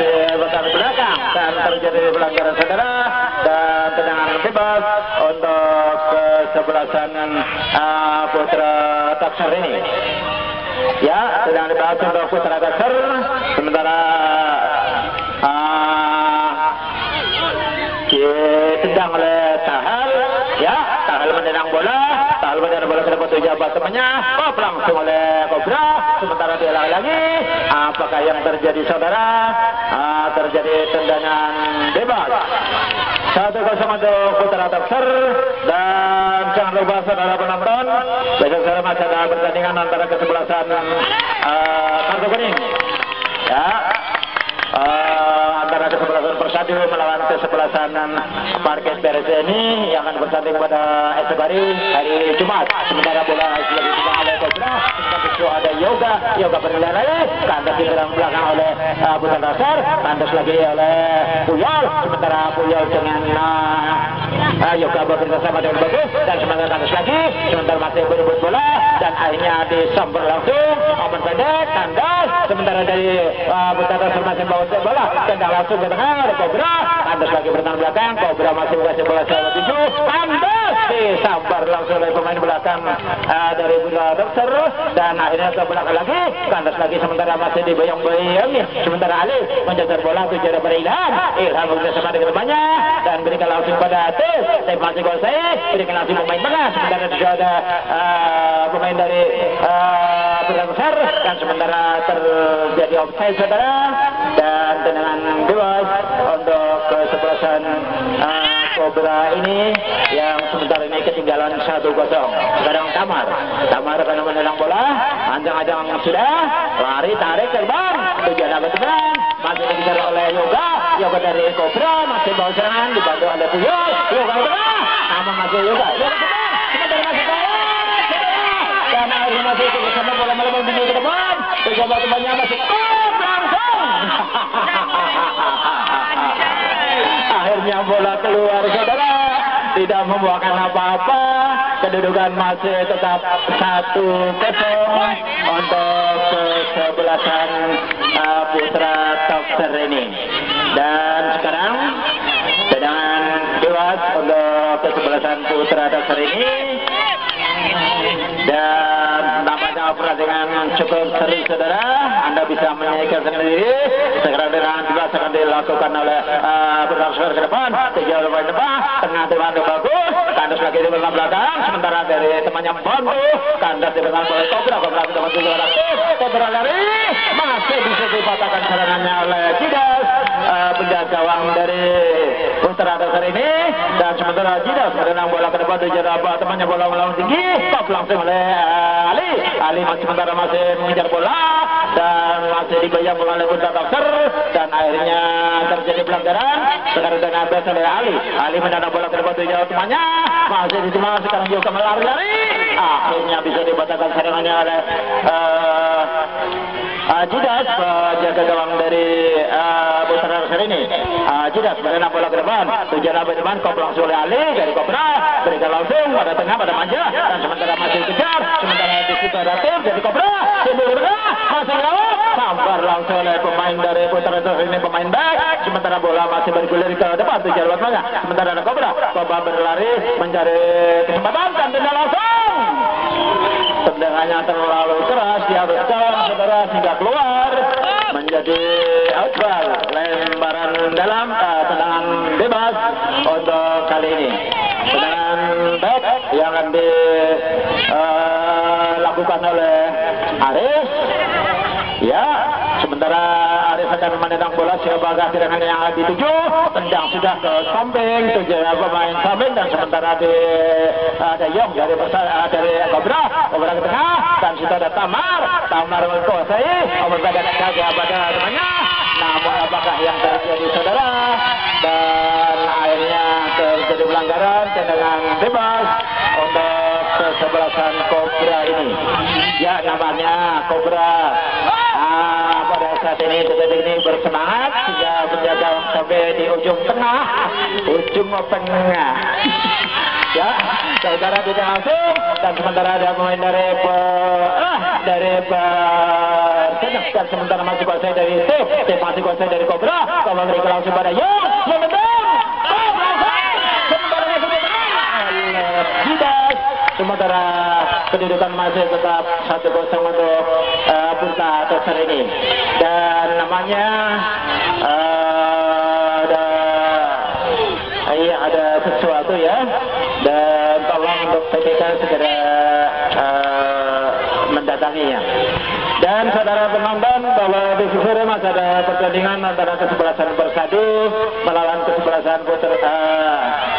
di belakang dan terjadi pelanggaran saudara dan tendangan bebas untuk kesebelasan putra TOCXER ini. Ya, sedang dibahas untuk putra TOCXER. Sementara ditendang oleh Tahal. Ya, Tahal menendang bola ke depan jabat temannya. Top langsung oleh Cobra. Sementara dia lagi. Apakah yang terjadi saudara? Terjadi tendangan bebas. 1-0 untuk putra TOCXER dan jangan lupa saudara penonton besok saudara masih ada pertandingan antara kesebelasan kartu kuning ya antara kesebelasan Persadu melawan kesebelasan Parkes PRC ini yang akan bertanding pada esok hari Jumat. Sementara bola sudah dipegang oleh Cobra, sementara ada Yoga berjalan lagi, kandas di belakang oleh Putra TOCXER, kandas lagi oleh Puyol, sementara Puyol dengan Yoga berjalan sama dengan bagus dan sementara kandas lagi, sementara masih berebut bola dan akhirnya disambar langsung, open pendek, kandas, sementara dari Putra TOCXER masih bawa bola, tendang langsung ke tengah oleh Cobra, kandas lagi bertahan belakang, Cobra masih berhasil bola selama 7, kandas disambar langsung oleh pemain belakang dari Putra TOCXER dan akhirnya ke belakang lagi, kandas lagi sementara masih dibayang-bayangin, sementara Ali menjajar bola tujuan pada Ilham bersama dengan temannya dan berikan langsung pada Atis, tapi masih gol saya, berikan langsung pemain tengah, sementara juga ada pemain dari TOCXER dan sementara terjadi offside saudara dan tendangan bebas untuk kesebelasan Cobra ini yang sebentar ini ketinggalan 1-0. Sekarang Tamar akan menendang bola, anjang-anjang sudah lari tarik terbang tujuan abad terbang Masih dikejar oleh Yoga dari Cobra, masih bawa serangan dibantu oleh Puyol. Yoga tengah, sama masih Yoga. Yoga tengah, kita dari masih tengah. Dan akhirnya masih cukup sama bola melebar di depan. Coba temannya masih langsung. Akhirnya bola keluar saudara, tidak membuahkan apa-apa. Kedudukan masih tetap 1-0 untuk kesebelasan Putra TOCXER ini. Dan sekarang tendangan bebas untuk kesebelasan Putra TOCXER ini. Dan tampaknya pertandingan cukup seru saudara. Anda bisa menyaksikan sendiri. Sekarang dengan jelas akan dilakukan oleh TOCXER ke depan, tiga orang ke depan, tengah bagus. Kandas lagi di belakang, sementara dari temannya Bondo, kandas di belakang oleh Cobra, Cobra sudah masuk ke arah Cobra dari masih bisa dipatahkan serangannya oleh Jidas, penjaga gawang dari Putra TOCXER ini. Dan sementara Jidas menendang bola ke depan di jarak temannya bola melawan tinggi, top langsung oleh Ali. Ali sementara masih mengejar bola dan masih dibayang oleh Putra TOCXER dan akhirnya terjadi pelanggaran. Sekarang dengan bes oleh Ali. Ali menendang bola ke depan di jarak temannya. Masih diterima sekarang juga melari-lari. Akhirnya bisa dibatalkan serangannya oleh Jidas, penjaga gawang dari Putra TOCXER ini. Jidas menendang bola ke depan, tujuan bola ke depan, kop langsung oleh Ali dari Cobra, berikan langsung pada tengah pada manja, dan sementara masih kejar, sementara di situ ada tim dari Cobra, timbul tengah, masih melawan, sambar langsung oleh pemain dari Putra TOCXER ini, pemain back, sementara bola masih bergulir ke depan, tujuan bola tengah, sementara ada Cobra, Cobra berlari mencari kesempatan dan tendang langsung. Tendangannya terlalu keras, diharuskan saudara tidak keluar, menjadi outbar, lembaran dalam, tendangan bebas untuk kali ini. Tendangan back yang akan dilakukan oleh Aris, ya, sementara Aris akan menendang bola, siapakah serangan yang dituju, tendang sudah ke samping, tujuan pemain samping, dan sementara ada Yong dari Cobra, Cobra ke tengah, dan situ ada Tamar menguasai, Cobra ada jaga pada temannya, namun apakah yang terjadi saudara, dan akhirnya terjadi pelanggaran, tendangan bebas untuk kesebelasan Cobra ini, ya namanya Cobra. Pada saat ini detik ini bersemangat hingga menjaga sampai di ujung tengah. Ya, saudara kita langsung dan sementara ada pemain dan sementara masih kuasai dari tim masih kuasai dari Cobra. Kalau mereka langsung pada Yong, menendang, sementara Jidas, sementara kedudukan masih tetap 1-0 untuk Putra TOCXER ini. Dan namanya ada sesuatu ya. Dan tolong untuk PTK segera mendatanginya. Dan saudara penonton bahwa besok sore masih ada pertandingan antara kesebelasan Persadu melawan kesebelasan Putra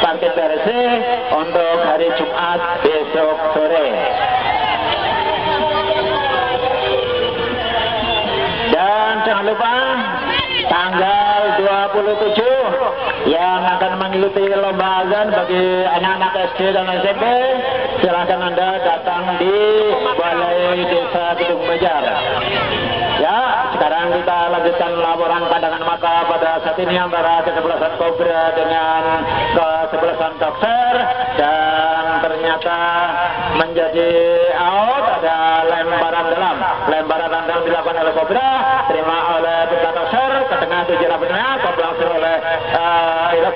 Parkir PRC untuk hari Jumat besok sore. Dan jangan lupa tanggal 27 yang akan mengikuti lomba azan bagi anak-anak SD dan SMP, silahkan Anda datang di Balai Desa Kedungbanjar. Ya, sekarang kita lanjutkan laporan pandangan mata pada saat ini antara kesebelasan Cobra dengan kesebelasan TOCXER, dan ternyata menjadi out, ada lembaran dalam dilakukan oleh Cobra, terima oleh Putra TOCXER ke tengah tujuan benar, Cobra langsung oleh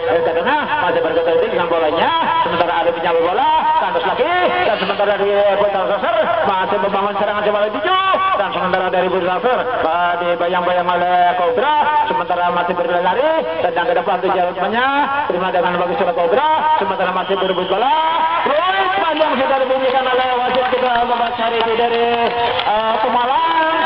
ke tengah, masih bergerak dengan bolanya, sementara ada penyambu bola, kandas lagi, dan sementara dari Putra TOCXER masih membangun serangan kembali tujuh, dan sementara dari Putra TOCXER dibayang-bayang oleh Cobra, sementara masih berlari, tendang ke depan tujuannya, terima dengan bagus oleh Cobra, sementara masih berebut bola, terus panjang sudah dibunyikan oleh wasit kita Muhammad Syarifi dari Pemalang.